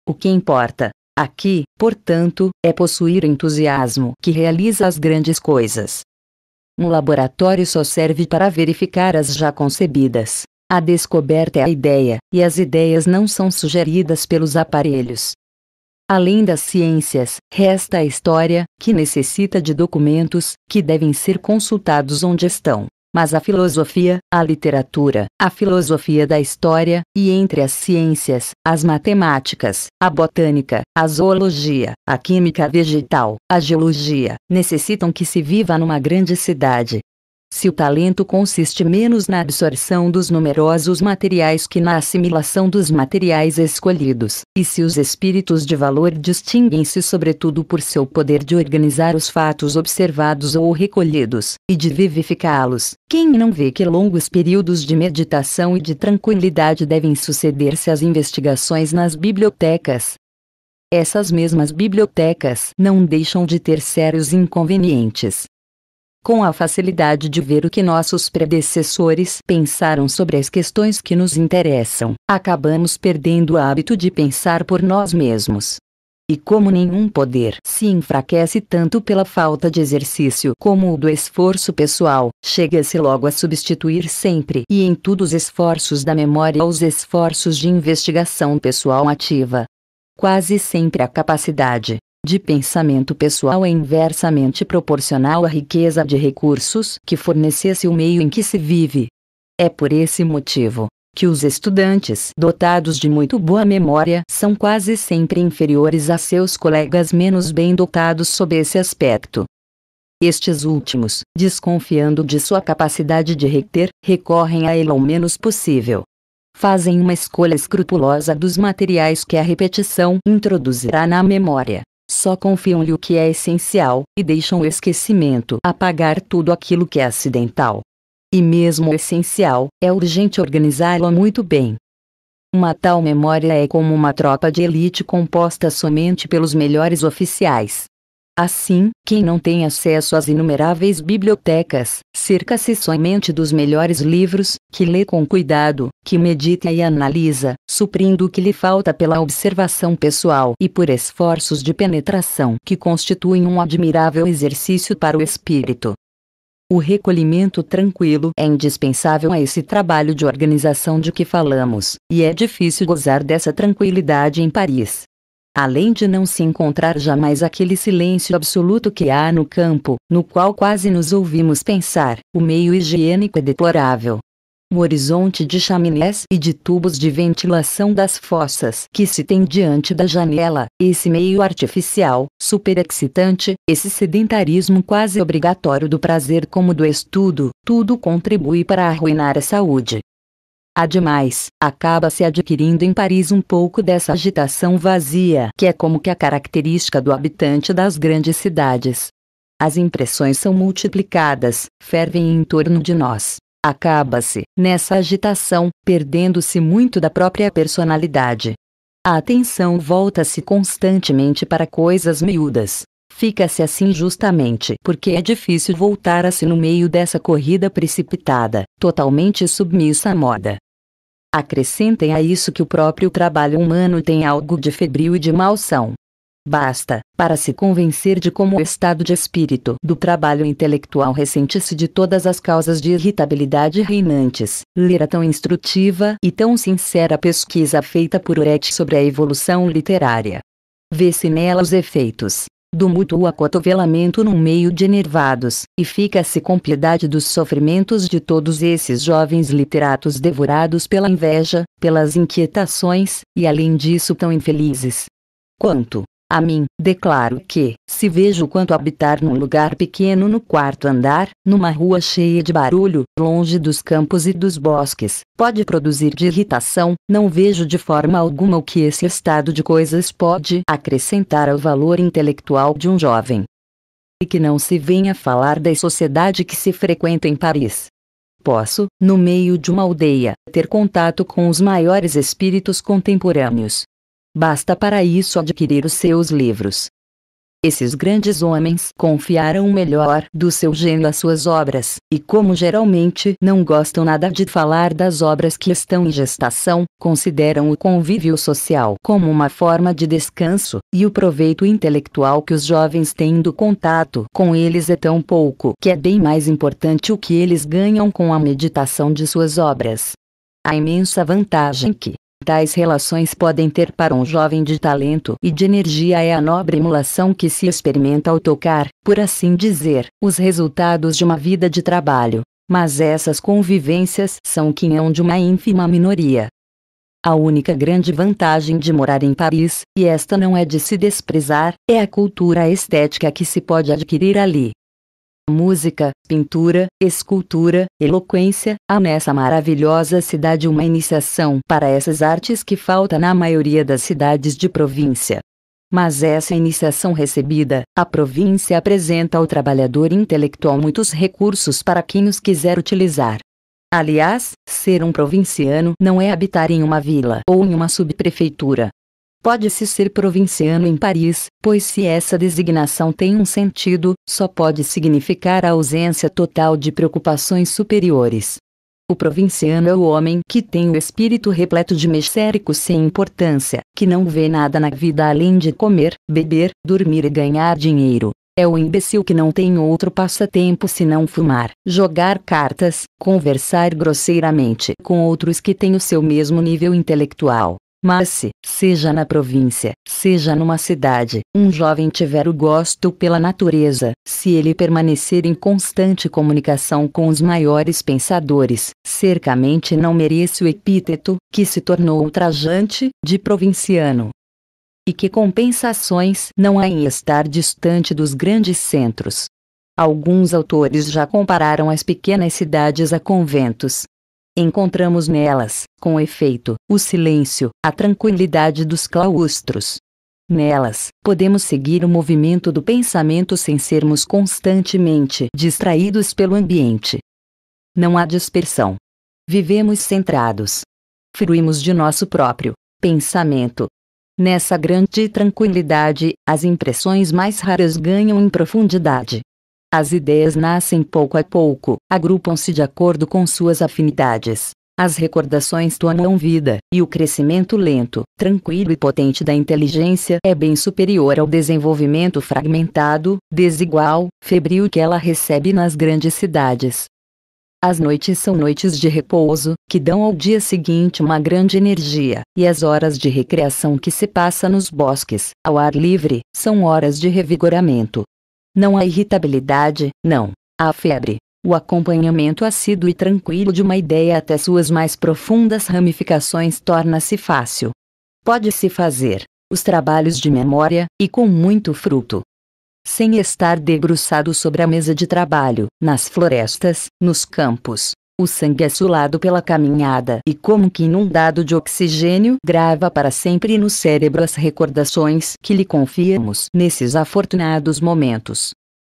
O que importa aqui, portanto, é possuir o entusiasmo que realiza as grandes coisas. Um laboratório só serve para verificar as já concebidas. A descoberta é a ideia, e as ideias não são sugeridas pelos aparelhos. Além das ciências, resta a história, que necessita de documentos, que devem ser consultados onde estão. Mas a filosofia, a literatura, a filosofia da história, e entre as ciências, as matemáticas, a botânica, a zoologia, a química vegetal, a geologia, necessitam que se viva numa grande cidade. Se o talento consiste menos na absorção dos numerosos materiais que na assimilação dos materiais escolhidos, e se os espíritos de valor distinguem-se sobretudo por seu poder de organizar os fatos observados ou recolhidos, e de vivificá-los, quem não vê que longos períodos de meditação e de tranquilidade devem suceder-se às investigações nas bibliotecas? Essas mesmas bibliotecas não deixam de ter sérios inconvenientes. Com a facilidade de ver o que nossos predecessores pensaram sobre as questões que nos interessam, acabamos perdendo o hábito de pensar por nós mesmos. E como nenhum poder se enfraquece tanto pela falta de exercício como o do esforço pessoal, chega-se logo a substituir sempre e em tudo os esforços da memória aos esforços de investigação pessoal ativa. Quase sempre a capacidade de pensamento pessoal é inversamente proporcional à riqueza de recursos que fornecesse o meio em que se vive. É por esse motivo que os estudantes dotados de muito boa memória são quase sempre inferiores a seus colegas menos bem dotados sob esse aspecto. Estes últimos, desconfiando de sua capacidade de reter, recorrem a ele o menos possível. Fazem uma escolha escrupulosa dos materiais que a repetição introduzirá na memória. Só confiam-lhe o que é essencial, e deixam o esquecimento apagar tudo aquilo que é acidental. E mesmo o essencial, é urgente organizá-lo muito bem. Uma tal memória é como uma tropa de elite composta somente pelos melhores oficiais. Assim, quem não tem acesso às inumeráveis bibliotecas, cerca-se somente dos melhores livros, que lê com cuidado, que medita e analisa, suprindo o que lhe falta pela observação pessoal e por esforços de penetração que constituem um admirável exercício para o espírito. O recolhimento tranquilo é indispensável a esse trabalho de organização de que falamos, e é difícil gozar dessa tranquilidade em Paris. Além de não se encontrar jamais aquele silêncio absoluto que há no campo, no qual quase nos ouvimos pensar, o meio higiênico é deplorável. O horizonte de chaminés e de tubos de ventilação das fossas que se tem diante da janela, esse meio artificial, superexcitante, esse sedentarismo quase obrigatório do prazer como do estudo, tudo contribui para arruinar a saúde. Ademais, acaba-se adquirindo em Paris um pouco dessa agitação vazia que é como que a característica do habitante das grandes cidades. As impressões são multiplicadas, fervem em torno de nós. Acaba-se, nessa agitação, perdendo-se muito da própria personalidade. A atenção volta-se constantemente para coisas miúdas. Fica-se assim justamente porque é difícil voltar-se no meio dessa corrida precipitada, totalmente submissa à moda. Acrescentem a isso que o próprio trabalho humano tem algo de febril e de malsão. Basta, para se convencer de como o estado de espírito do trabalho intelectual ressente-se de todas as causas de irritabilidade reinantes, ler a tão instrutiva e tão sincera pesquisa feita por Uret sobre a evolução literária. Vê-se nela os efeitos do mútuo acotovelamento no meio de enervados, e fica-se com piedade dos sofrimentos de todos esses jovens literatos devorados pela inveja, pelas inquietações, e além disso tão infelizes. Quanto a mim, declaro que, se vejo quanto habitar num lugar pequeno no quarto andar, numa rua cheia de barulho, longe dos campos e dos bosques, pode produzir de irritação, não vejo de forma alguma o que esse estado de coisas pode acrescentar ao valor intelectual de um jovem. E que não se venha falar da sociedade que se frequenta em Paris. Posso, no meio de uma aldeia, ter contato com os maiores espíritos contemporâneos. Basta para isso adquirir os seus livros. Esses grandes homens confiaram o melhor do seu gênio às suas obras, e como geralmente não gostam nada de falar das obras que estão em gestação, consideram o convívio social como uma forma de descanso, e o proveito intelectual que os jovens têm do contato com eles é tão pouco que é bem mais importante o que eles ganham com a meditação de suas obras. A imensa vantagem que tais relações podem ter para um jovem de talento e de energia é a nobre emulação que se experimenta ao tocar, por assim dizer, os resultados de uma vida de trabalho, mas essas convivências são o quinhão de uma ínfima minoria. A única grande vantagem de morar em Paris, e esta não é de se desprezar, é a cultura estética que se pode adquirir ali. Música, pintura, escultura, eloquência, há nessa maravilhosa cidade uma iniciação para essas artes que falta na maioria das cidades de província. Mas essa iniciação recebida, a província apresenta ao trabalhador intelectual muitos recursos para quem os quiser utilizar. Aliás, ser um provinciano não é habitar em uma vila ou em uma subprefeitura. Pode-se ser provinciano em Paris, pois se essa designação tem um sentido, só pode significar a ausência total de preocupações superiores. O provinciano é o homem que tem o espírito repleto de mexérico sem importância, que não vê nada na vida além de comer, beber, dormir e ganhar dinheiro. É o imbecil que não tem outro passatempo senão fumar, jogar cartas, conversar grosseiramente com outros que têm o seu mesmo nível intelectual. Mas se, seja na província, seja numa cidade, um jovem tiver o gosto pela natureza, se ele permanecer em constante comunicação com os maiores pensadores, certamente não merece o epíteto, que se tornou ultrajante, de provinciano. E que compensações não há em estar distante dos grandes centros? Alguns autores já compararam as pequenas cidades a conventos. Encontramos nelas, com efeito, o silêncio, a tranquilidade dos claustros. Nelas, podemos seguir o movimento do pensamento sem sermos constantemente distraídos pelo ambiente. Não há dispersão. Vivemos centrados. Fruímos de nosso próprio pensamento. Nessa grande tranquilidade, as impressões mais raras ganham em profundidade. As ideias nascem pouco a pouco, agrupam-se de acordo com suas afinidades. As recordações tomam vida, e o crescimento lento, tranquilo e potente da inteligência é bem superior ao desenvolvimento fragmentado, desigual, febril que ela recebe nas grandes cidades. As noites são noites de repouso, que dão ao dia seguinte uma grande energia, e as horas de recreação que se passa nos bosques, ao ar livre, são horas de revigoramento. Não há irritabilidade, não. Há febre. O acompanhamento assíduo e tranquilo de uma ideia até suas mais profundas ramificações torna-se fácil. Pode-se fazer os trabalhos de memória, e com muito fruto. Sem estar debruçado sobre a mesa de trabalho, nas florestas, nos campos. O sangue açulado pela caminhada e como que inundado de oxigênio grava para sempre no cérebro as recordações que lhe confiamos nesses afortunados momentos.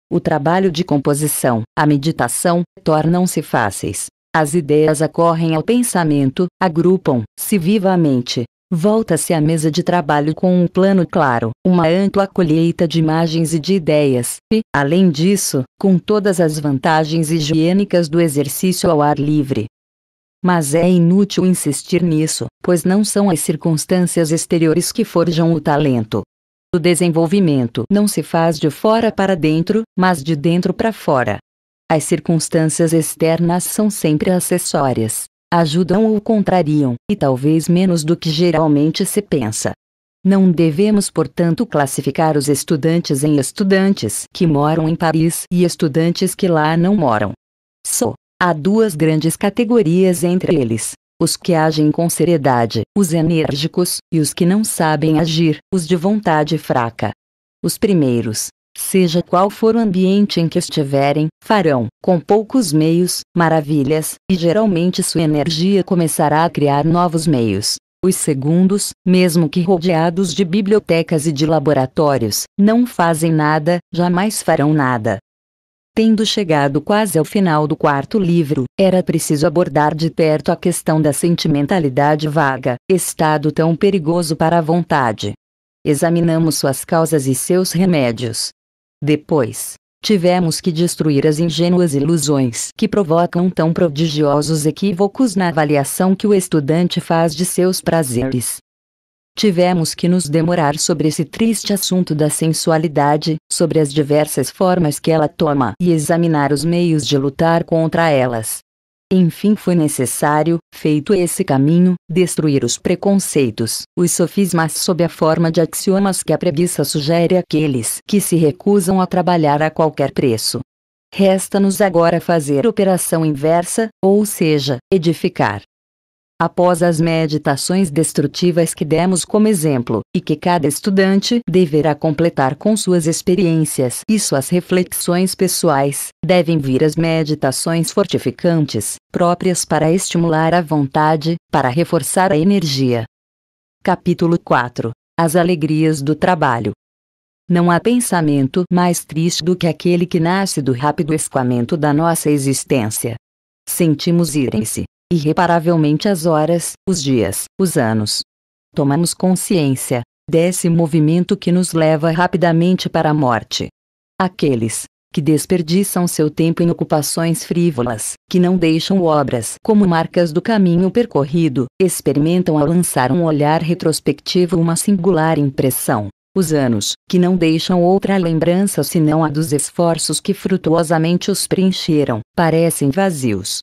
O trabalho de composição, a meditação, tornam-se fáceis. As ideias acorrem ao pensamento, agrupam-se vivamente. Volta-se à mesa de trabalho com um plano claro, uma ampla colheita de imagens e de ideias, e, além disso, com todas as vantagens higiênicas do exercício ao ar livre. Mas é inútil insistir nisso, pois não são as circunstâncias exteriores que forjam o talento. O desenvolvimento não se faz de fora para dentro, mas de dentro para fora. As circunstâncias externas são sempre acessórias. Ajudam ou contrariam, e talvez menos do que geralmente se pensa. Não devemos, portanto, classificar os estudantes em estudantes que moram em Paris e estudantes que lá não moram. Só há duas grandes categorias entre eles: os que agem com seriedade, os enérgicos, e os que não sabem agir, os de vontade fraca. Os primeiros, seja qual for o ambiente em que estiverem, farão, com poucos meios, maravilhas, e geralmente sua energia começará a criar novos meios. Os segundos, mesmo que rodeados de bibliotecas e de laboratórios, não fazem nada, jamais farão nada. Tendo chegado quase ao final do quarto livro, era preciso abordar de perto a questão da sentimentalidade vaga, estado tão perigoso para a vontade. Examinamos suas causas e seus remédios. Depois, tivemos que destruir as ingênuas ilusões que provocam tão prodigiosos equívocos na avaliação que o estudante faz de seus prazeres. Tivemos que nos demorar sobre esse triste assunto da sensualidade, sobre as diversas formas que ela toma e examinar os meios de lutar contra elas. Enfim, foi necessário, feito esse caminho, destruir os preconceitos, os sofismas sob a forma de axiomas que a preguiça sugere àqueles que se recusam a trabalhar a qualquer preço. Resta-nos agora fazer operação inversa, ou seja, edificar. Após as meditações destrutivas que demos como exemplo, e que cada estudante deverá completar com suas experiências e suas reflexões pessoais, devem vir as meditações fortificantes, próprias para estimular a vontade, para reforçar a energia. Capítulo quatro. As alegrias do trabalho. Não há pensamento mais triste do que aquele que nasce do rápido escoamento da nossa existência. Sentimos irem-se irreparavelmente as horas, os dias, os anos. Tomamos consciência desse movimento que nos leva rapidamente para a morte. Aqueles que desperdiçam seu tempo em ocupações frívolas, que não deixam obras como marcas do caminho percorrido, experimentam ao lançar um olhar retrospectivo uma singular impressão. Os anos, que não deixam outra lembrança senão a dos esforços que frutuosamente os preencheram, parecem vazios.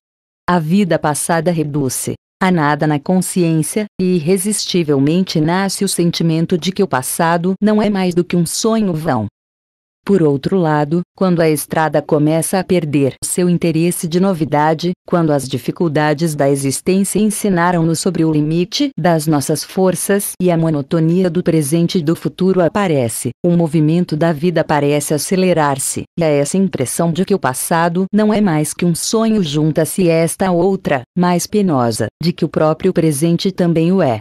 A vida passada reduz-se a nada na consciência, e irresistivelmente nasce o sentimento de que o passado não é mais do que um sonho vão. Por outro lado, quando a estrada começa a perder seu interesse de novidade, quando as dificuldades da existência ensinaram-nos sobre o limite das nossas forças e a monotonia do presente e do futuro aparece, o movimento da vida parece acelerar-se, e a essa impressão de que o passado não é mais que um sonho junta-se esta outra, mais penosa, de que o próprio presente também o é.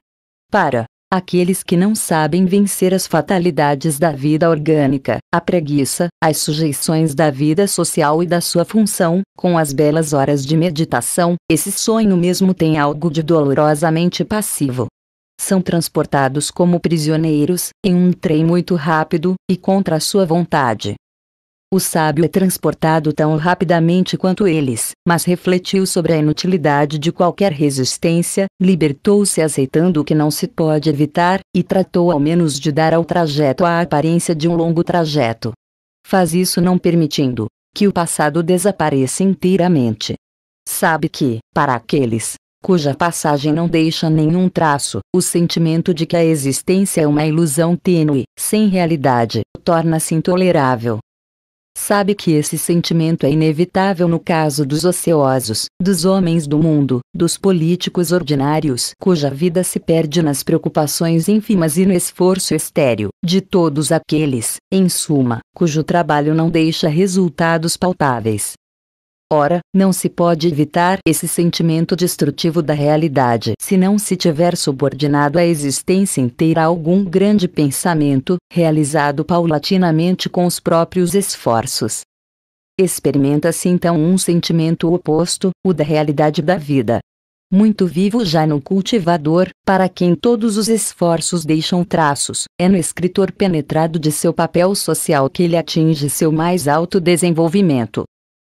Para aqueles que não sabem vencer as fatalidades da vida orgânica, a preguiça, as sujeições da vida social e da sua função, com as belas horas de meditação, esse sonho mesmo tem algo de dolorosamente passivo. São transportados como prisioneiros, em um trem muito rápido, e contra a sua vontade. O sábio é transportado tão rapidamente quanto eles, mas refletiu sobre a inutilidade de qualquer resistência, libertou-se aceitando o que não se pode evitar, e tratou ao menos de dar ao trajeto a aparência de um longo trajeto. Faz isso não permitindo que o passado desapareça inteiramente. Sabe que, para aqueles cuja passagem não deixa nenhum traço, o sentimento de que a existência é uma ilusão tênue, sem realidade, torna-se intolerável. Sabe que esse sentimento é inevitável no caso dos ociosos, dos homens do mundo, dos políticos ordinários cuja vida se perde nas preocupações ínfimas e no esforço estéril, de todos aqueles, em suma, cujo trabalho não deixa resultados palpáveis. Ora, não se pode evitar esse sentimento destrutivo da realidade se não se tiver subordinado a existência inteira a algum grande pensamento, realizado paulatinamente com os próprios esforços. Experimenta-se então um sentimento oposto, o da realidade da vida. Muito vivo já no cultivador, para quem todos os esforços deixam traços, é no escritor penetrado de seu papel social que ele atinge seu mais alto desenvolvimento.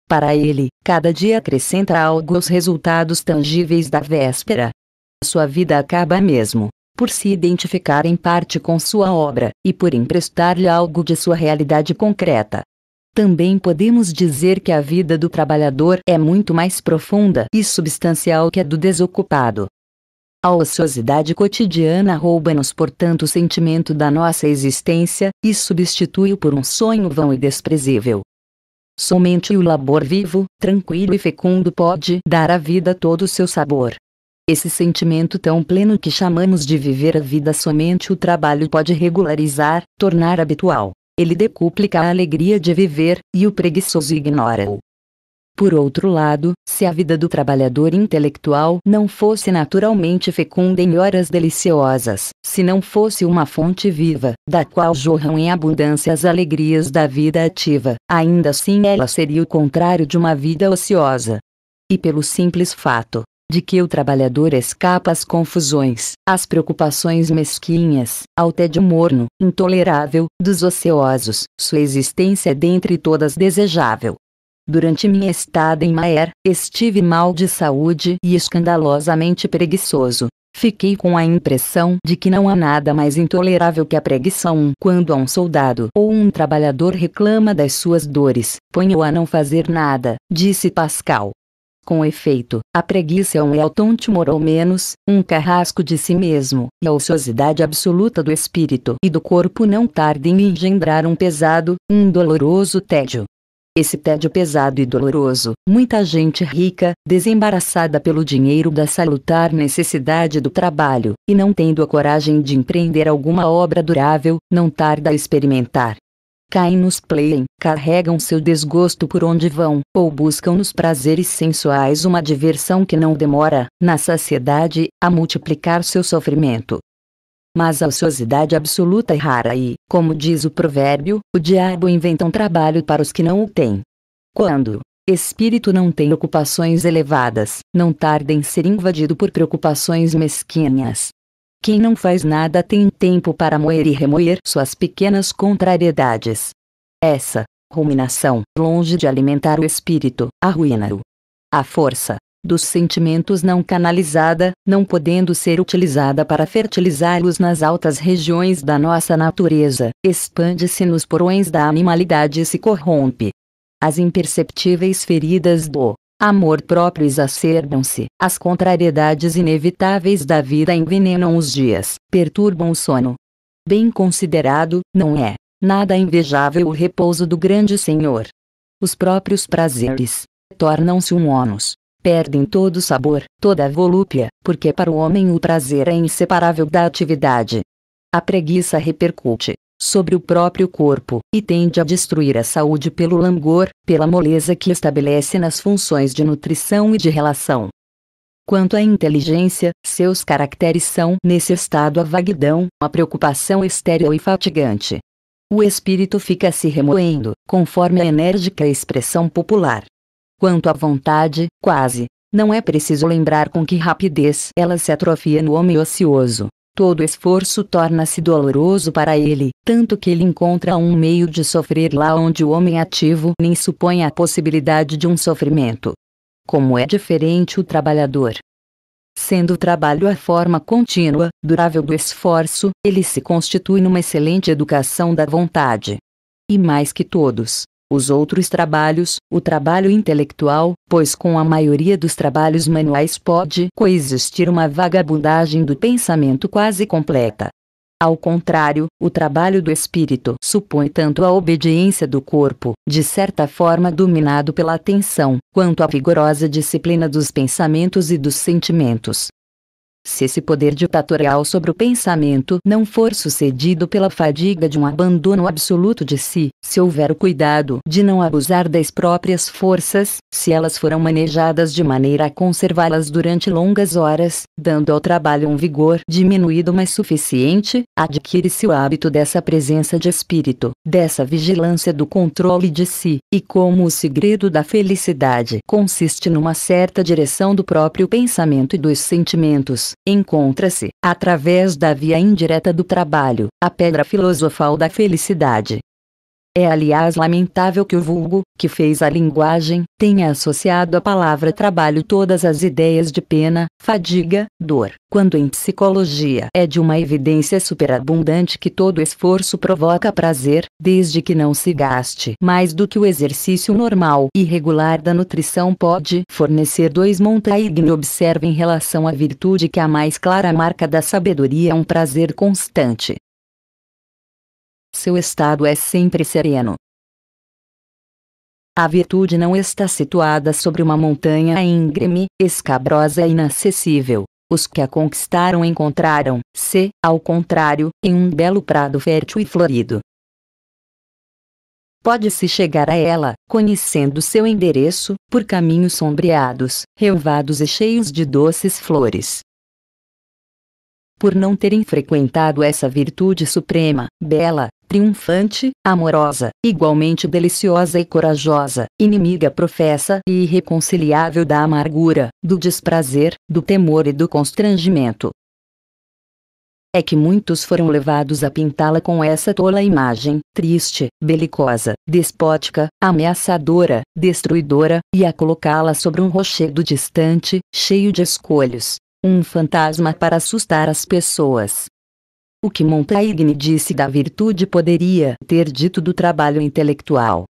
Para ele, cada dia acrescenta algo aos resultados tangíveis da véspera. Sua vida acaba mesmo por se identificar em parte com sua obra, e por emprestar-lhe algo de sua realidade concreta. Também podemos dizer que a vida do trabalhador é muito mais profunda e substancial que a do desocupado. A ociosidade cotidiana rouba-nos, portanto, o sentimento da nossa existência, e substitui-o por um sonho vão e desprezível. Somente o labor vivo, tranquilo e fecundo pode dar à vida todo o seu sabor. Esse sentimento tão pleno que chamamos de viver a vida somente o trabalho pode regularizar, tornar habitual. Ele decuplica a alegria de viver, e o preguiçoso ignora-o. Por outro lado, se a vida do trabalhador intelectual não fosse naturalmente fecunda em horas deliciosas, se não fosse uma fonte viva, da qual jorram em abundância as alegrias da vida ativa, ainda assim ela seria o contrário de uma vida ociosa. E pelo simples fato de que o trabalhador escapa às confusões, às preocupações mesquinhas, ao tédio morno, intolerável, dos ociosos, sua existência é dentre todas desejável. Durante minha estada em Maer, estive mal de saúde e escandalosamente preguiçoso. Fiquei com a impressão de que não há nada mais intolerável que a preguição. Quando a um soldado ou um trabalhador reclama das suas dores, põe-o a não fazer nada, disse Pascal. Com efeito, a preguiça é um automor ou menos, um carrasco de si mesmo, e a ociosidade absoluta do espírito e do corpo não tarda em engendrar um pesado, um doloroso tédio. Esse tédio pesado e doloroso, muita gente rica, desembaraçada pelo dinheiro da salutar necessidade do trabalho, e não tendo a coragem de empreender alguma obra durável, não tarda a experimentar. Caem nos pleiem, carregam seu desgosto por onde vão, ou buscam nos prazeres sensuais uma diversão que não demora, na saciedade, a multiplicar seu sofrimento. Mas a ociosidade absoluta é rara e, como diz o provérbio, o diabo inventa um trabalho para os que não o têm. Quando o espírito não tem ocupações elevadas, não tarda em ser invadido por preocupações mesquinhas. Quem não faz nada tem tempo para moer e remoer suas pequenas contrariedades. Essa, ruminação, longe de alimentar o espírito, arruína-o. A força dos sentimentos não canalizada, não podendo ser utilizada para fertilizá-los nas altas regiões da nossa natureza, expande-se nos porões da animalidade e se corrompe. As imperceptíveis feridas do amor próprio exacerbam-se, as contrariedades inevitáveis da vida envenenam os dias, perturbam o sono. Bem considerado, não é nada invejável o repouso do grande Senhor. Os próprios prazeres tornam-se um ônus. Perdem todo o sabor, toda a volúpia, porque para o homem o prazer é inseparável da atividade. A preguiça repercute sobre o próprio corpo, e tende a destruir a saúde pelo langor, pela moleza que estabelece nas funções de nutrição e de relação. Quanto à inteligência, seus caracteres são, nesse estado, a vaguidão, a preocupação estéril e fatigante. O espírito fica se remoendo, conforme a enérgica expressão popular. Quanto à vontade, quase, não é preciso lembrar com que rapidez ela se atrofia no homem ocioso. Todo esforço torna-se doloroso para ele, tanto que ele encontra um meio de sofrer lá onde o homem ativo nem supõe a possibilidade de um sofrimento. Como é diferente o trabalhador! Sendo o trabalho a forma contínua, durável do esforço, ele se constitui numa excelente educação da vontade. E mais que todos os outros trabalhos, o trabalho intelectual, pois com a maioria dos trabalhos manuais pode coexistir uma vagabundagem do pensamento quase completa. Ao contrário, o trabalho do espírito supõe tanto a obediência do corpo, de certa forma dominado pela atenção, quanto a vigorosa disciplina dos pensamentos e dos sentimentos. Se esse poder ditatorial sobre o pensamento não for sucedido pela fadiga de um abandono absoluto de si, se houver o cuidado de não abusar das próprias forças, se elas foram manejadas de maneira a conservá-las durante longas horas, dando ao trabalho um vigor diminuído mas suficiente, adquire-se o hábito dessa presença de espírito, dessa vigilância do controle de si, e como o segredo da felicidade consiste numa certa direção do próprio pensamento e dos sentimentos, encontra-se, através da via indireta do trabalho, a pedra filosofal da felicidade. É aliás lamentável que o vulgo, que fez a linguagem, tenha associado à palavra trabalho todas as ideias de pena, fadiga, dor, quando em psicologia é de uma evidência superabundante que todo esforço provoca prazer, desde que não se gaste mais do que o exercício normal e regular da nutrição pode fornecer. Dois Montaigne observa em relação à virtude que a mais clara marca da sabedoria é um prazer constante. Seu estado é sempre sereno. A virtude não está situada sobre uma montanha íngreme, escabrosa e inacessível. Os que a conquistaram encontraram-se, ao contrário, em um belo prado fértil e florido. Pode-se chegar a ela, conhecendo seu endereço, por caminhos sombreados, relvados e cheios de doces flores. Por não terem frequentado essa virtude suprema, bela, triunfante, amorosa, igualmente deliciosa e corajosa, inimiga professa e irreconciliável da amargura, do desprazer, do temor e do constrangimento. É que muitos foram levados a pintá-la com essa tola imagem, triste, belicosa, despótica, ameaçadora, destruidora, e a colocá-la sobre um rochedo distante, cheio de escolhos. Um fantasma para assustar as pessoas. O que Montaigne disse da virtude poderia ter dito do trabalho intelectual.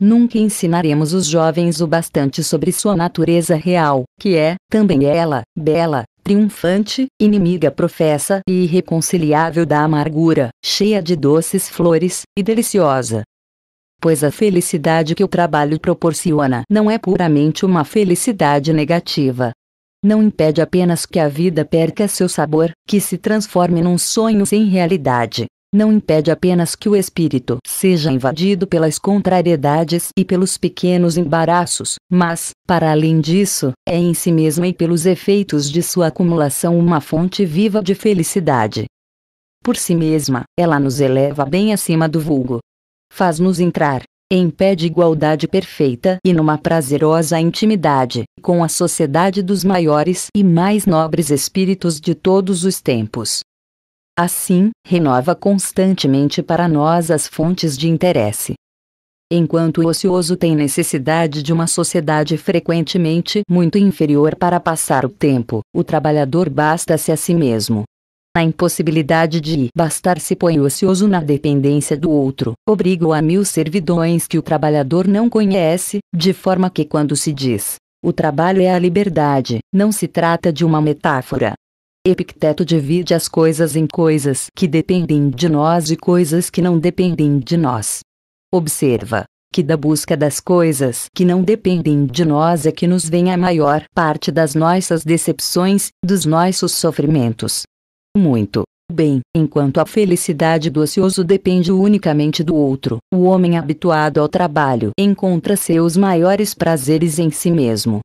Nunca ensinaremos os jovens o bastante sobre sua natureza real, que é, também ela, bela, triunfante, inimiga professa e irreconciliável da amargura, cheia de doces flores, e deliciosa. Pois a felicidade que o trabalho proporciona não é puramente uma felicidade negativa. Não impede apenas que a vida perca seu sabor, que se transforme num sonho sem realidade. Não impede apenas que o espírito seja invadido pelas contrariedades e pelos pequenos embaraços, mas, para além disso, é em si mesmo e pelos efeitos de sua acumulação uma fonte viva de felicidade. Por si mesma, ela nos eleva bem acima do vulgo. Faz-nos entrar em pé de igualdade perfeita e numa prazerosa intimidade, com a sociedade dos maiores e mais nobres espíritos de todos os tempos. Assim, renova constantemente para nós as fontes de interesse. Enquanto o ocioso tem necessidade de uma sociedade frequentemente muito inferior para passar o tempo, o trabalhador basta-se a si mesmo. A impossibilidade de bastar-se põe o ocioso na dependência do outro, obriga-o a mil servidões que o trabalhador não conhece, de forma que quando se diz, o trabalho é a liberdade, não se trata de uma metáfora. Epicteto divide as coisas em coisas que dependem de nós e coisas que não dependem de nós. Observa que da busca das coisas que não dependem de nós é que nos vem a maior parte das nossas decepções, dos nossos sofrimentos. Muito bem, enquanto a felicidade do ocioso depende unicamente do outro, o homem habituado ao trabalho encontra seus maiores prazeres em si mesmo.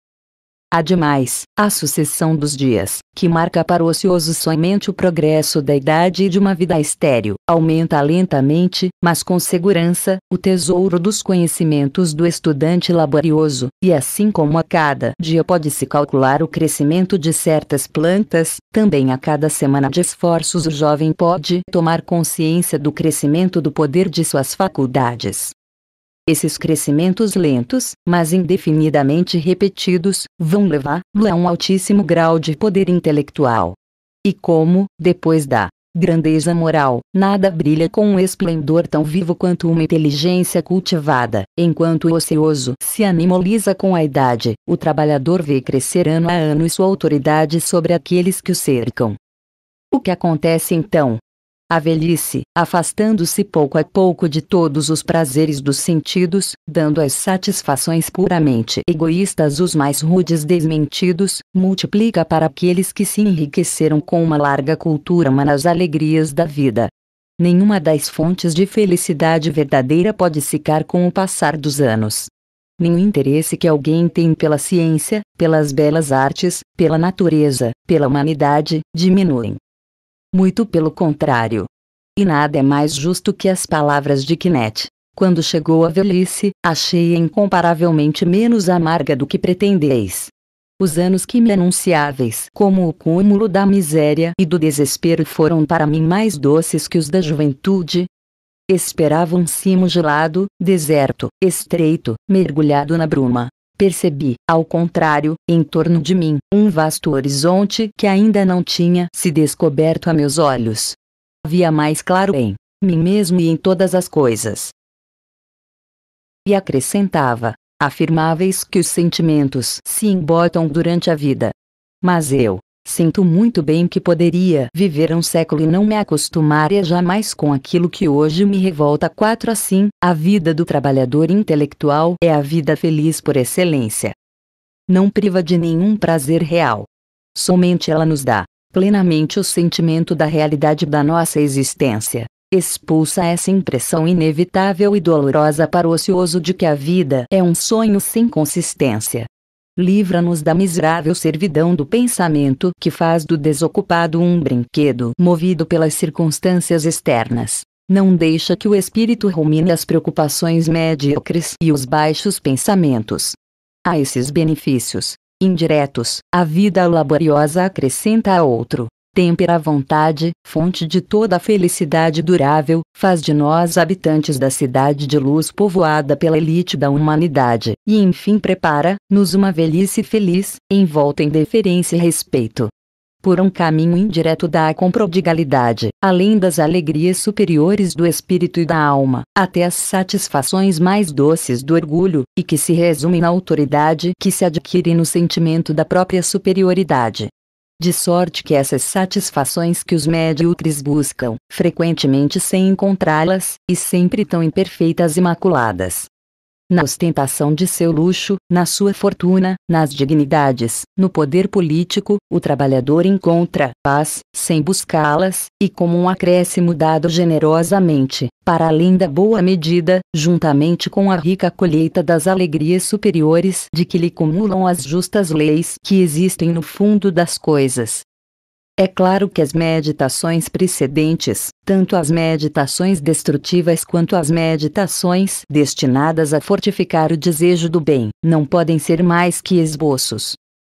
Ademais, a sucessão dos dias, que marca para o ocioso somente o progresso da idade e de uma vida estéril, aumenta lentamente, mas com segurança, o tesouro dos conhecimentos do estudante laborioso, e assim como a cada dia pode-se calcular o crescimento de certas plantas, também a cada semana de esforços o jovem pode tomar consciência do crescimento do poder de suas faculdades. Esses crescimentos lentos, mas indefinidamente repetidos, vão levá-lo a um altíssimo grau de poder intelectual. E como, depois da grandeza moral, nada brilha com um esplendor tão vivo quanto uma inteligência cultivada, enquanto o ocioso se animaliza com a idade, o trabalhador vê crescer ano a ano sua autoridade sobre aqueles que o cercam. O que acontece então? A velhice, afastando-se pouco a pouco de todos os prazeres dos sentidos, dando às satisfações puramente egoístas os mais rudes desmentidos, multiplica para aqueles que se enriqueceram com uma larga cultura humanas alegrias da vida. Nenhuma das fontes de felicidade verdadeira pode secar com o passar dos anos. Nenhum interesse que alguém tem pela ciência, pelas belas artes, pela natureza, pela humanidade, diminuem. Muito pelo contrário. E nada é mais justo que as palavras de Quinet. Quando chegou a velhice, achei-a incomparavelmente menos amarga do que pretendeis. Os anos que me anunciáveis como o cúmulo da miséria e do desespero foram para mim mais doces que os da juventude. Esperava um cimo gelado, deserto, estreito, mergulhado na bruma. Percebi, ao contrário, em torno de mim, um vasto horizonte que ainda não tinha se descoberto a meus olhos. Via mais claro em mim mesmo e em todas as coisas. E acrescentava, afirmáveis que os sentimentos se embotam durante a vida. Mas eu sinto muito bem que poderia viver um século e não me acostumaria jamais com aquilo que hoje me revolta. quatro Assim, a vida do trabalhador intelectual é a vida feliz por excelência. Não priva de nenhum prazer real. Somente ela nos dá plenamente o sentimento da realidade da nossa existência. Expulsa essa impressão inevitável e dolorosa para o ocioso de que a vida é um sonho sem consistência. Livra-nos da miserável servidão do pensamento que faz do desocupado um brinquedo movido pelas circunstâncias externas. Não deixa que o espírito rumine as preocupações medíocres e os baixos pensamentos. A esses benefícios indiretos, a vida laboriosa acrescenta a outro. Tempera a vontade, fonte de toda a felicidade durável, faz de nós habitantes da cidade de luz povoada pela elite da humanidade, e enfim prepara-nos uma velhice feliz, envolta em deferência e respeito. Por um caminho indireto dá com prodigalidade, além das alegrias superiores do espírito e da alma, até as satisfações mais doces do orgulho, e que se resumem na autoridade que se adquire no sentimento da própria superioridade. De sorte que essas satisfações que os medíocres buscam, frequentemente sem encontrá-las, e sempre tão imperfeitas e maculadas. Na ostentação de seu luxo, na sua fortuna, nas dignidades, no poder político, o trabalhador encontra paz, sem buscá-las, e como um acréscimo dado generosamente, para além da boa medida, juntamente com a rica colheita das alegrias superiores de que lhe acumulam as justas leis que existem no fundo das coisas. É claro que as meditações precedentes, tanto as meditações destrutivas quanto as meditações destinadas a fortificar o desejo do bem, não podem ser mais que esboços.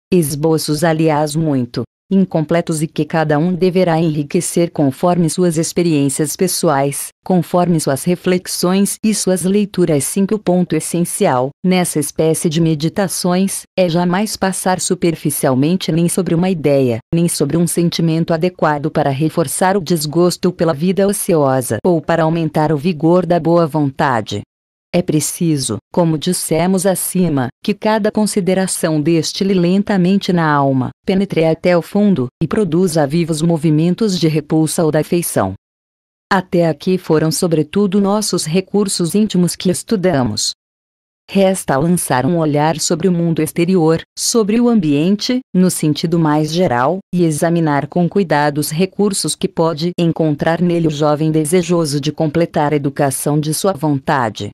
Esboços, aliás, muito incompletos e que cada um deverá enriquecer conforme suas experiências pessoais, conforme suas reflexões e suas leituras. cinco O ponto essencial, nessa espécie de meditações, é jamais passar superficialmente nem sobre uma ideia, nem sobre um sentimento adequado para reforçar o desgosto pela vida ociosa ou para aumentar o vigor da boa vontade. É preciso, como dissemos acima, que cada consideração destile lentamente na alma, penetre até o fundo, e produza vivos movimentos de repulsa ou da afeição. Até aqui foram sobretudo nossos recursos íntimos que estudamos. Resta lançar um olhar sobre o mundo exterior, sobre o ambiente, no sentido mais geral, e examinar com cuidado os recursos que pode encontrar nele o jovem desejoso de completar a educação de sua vontade.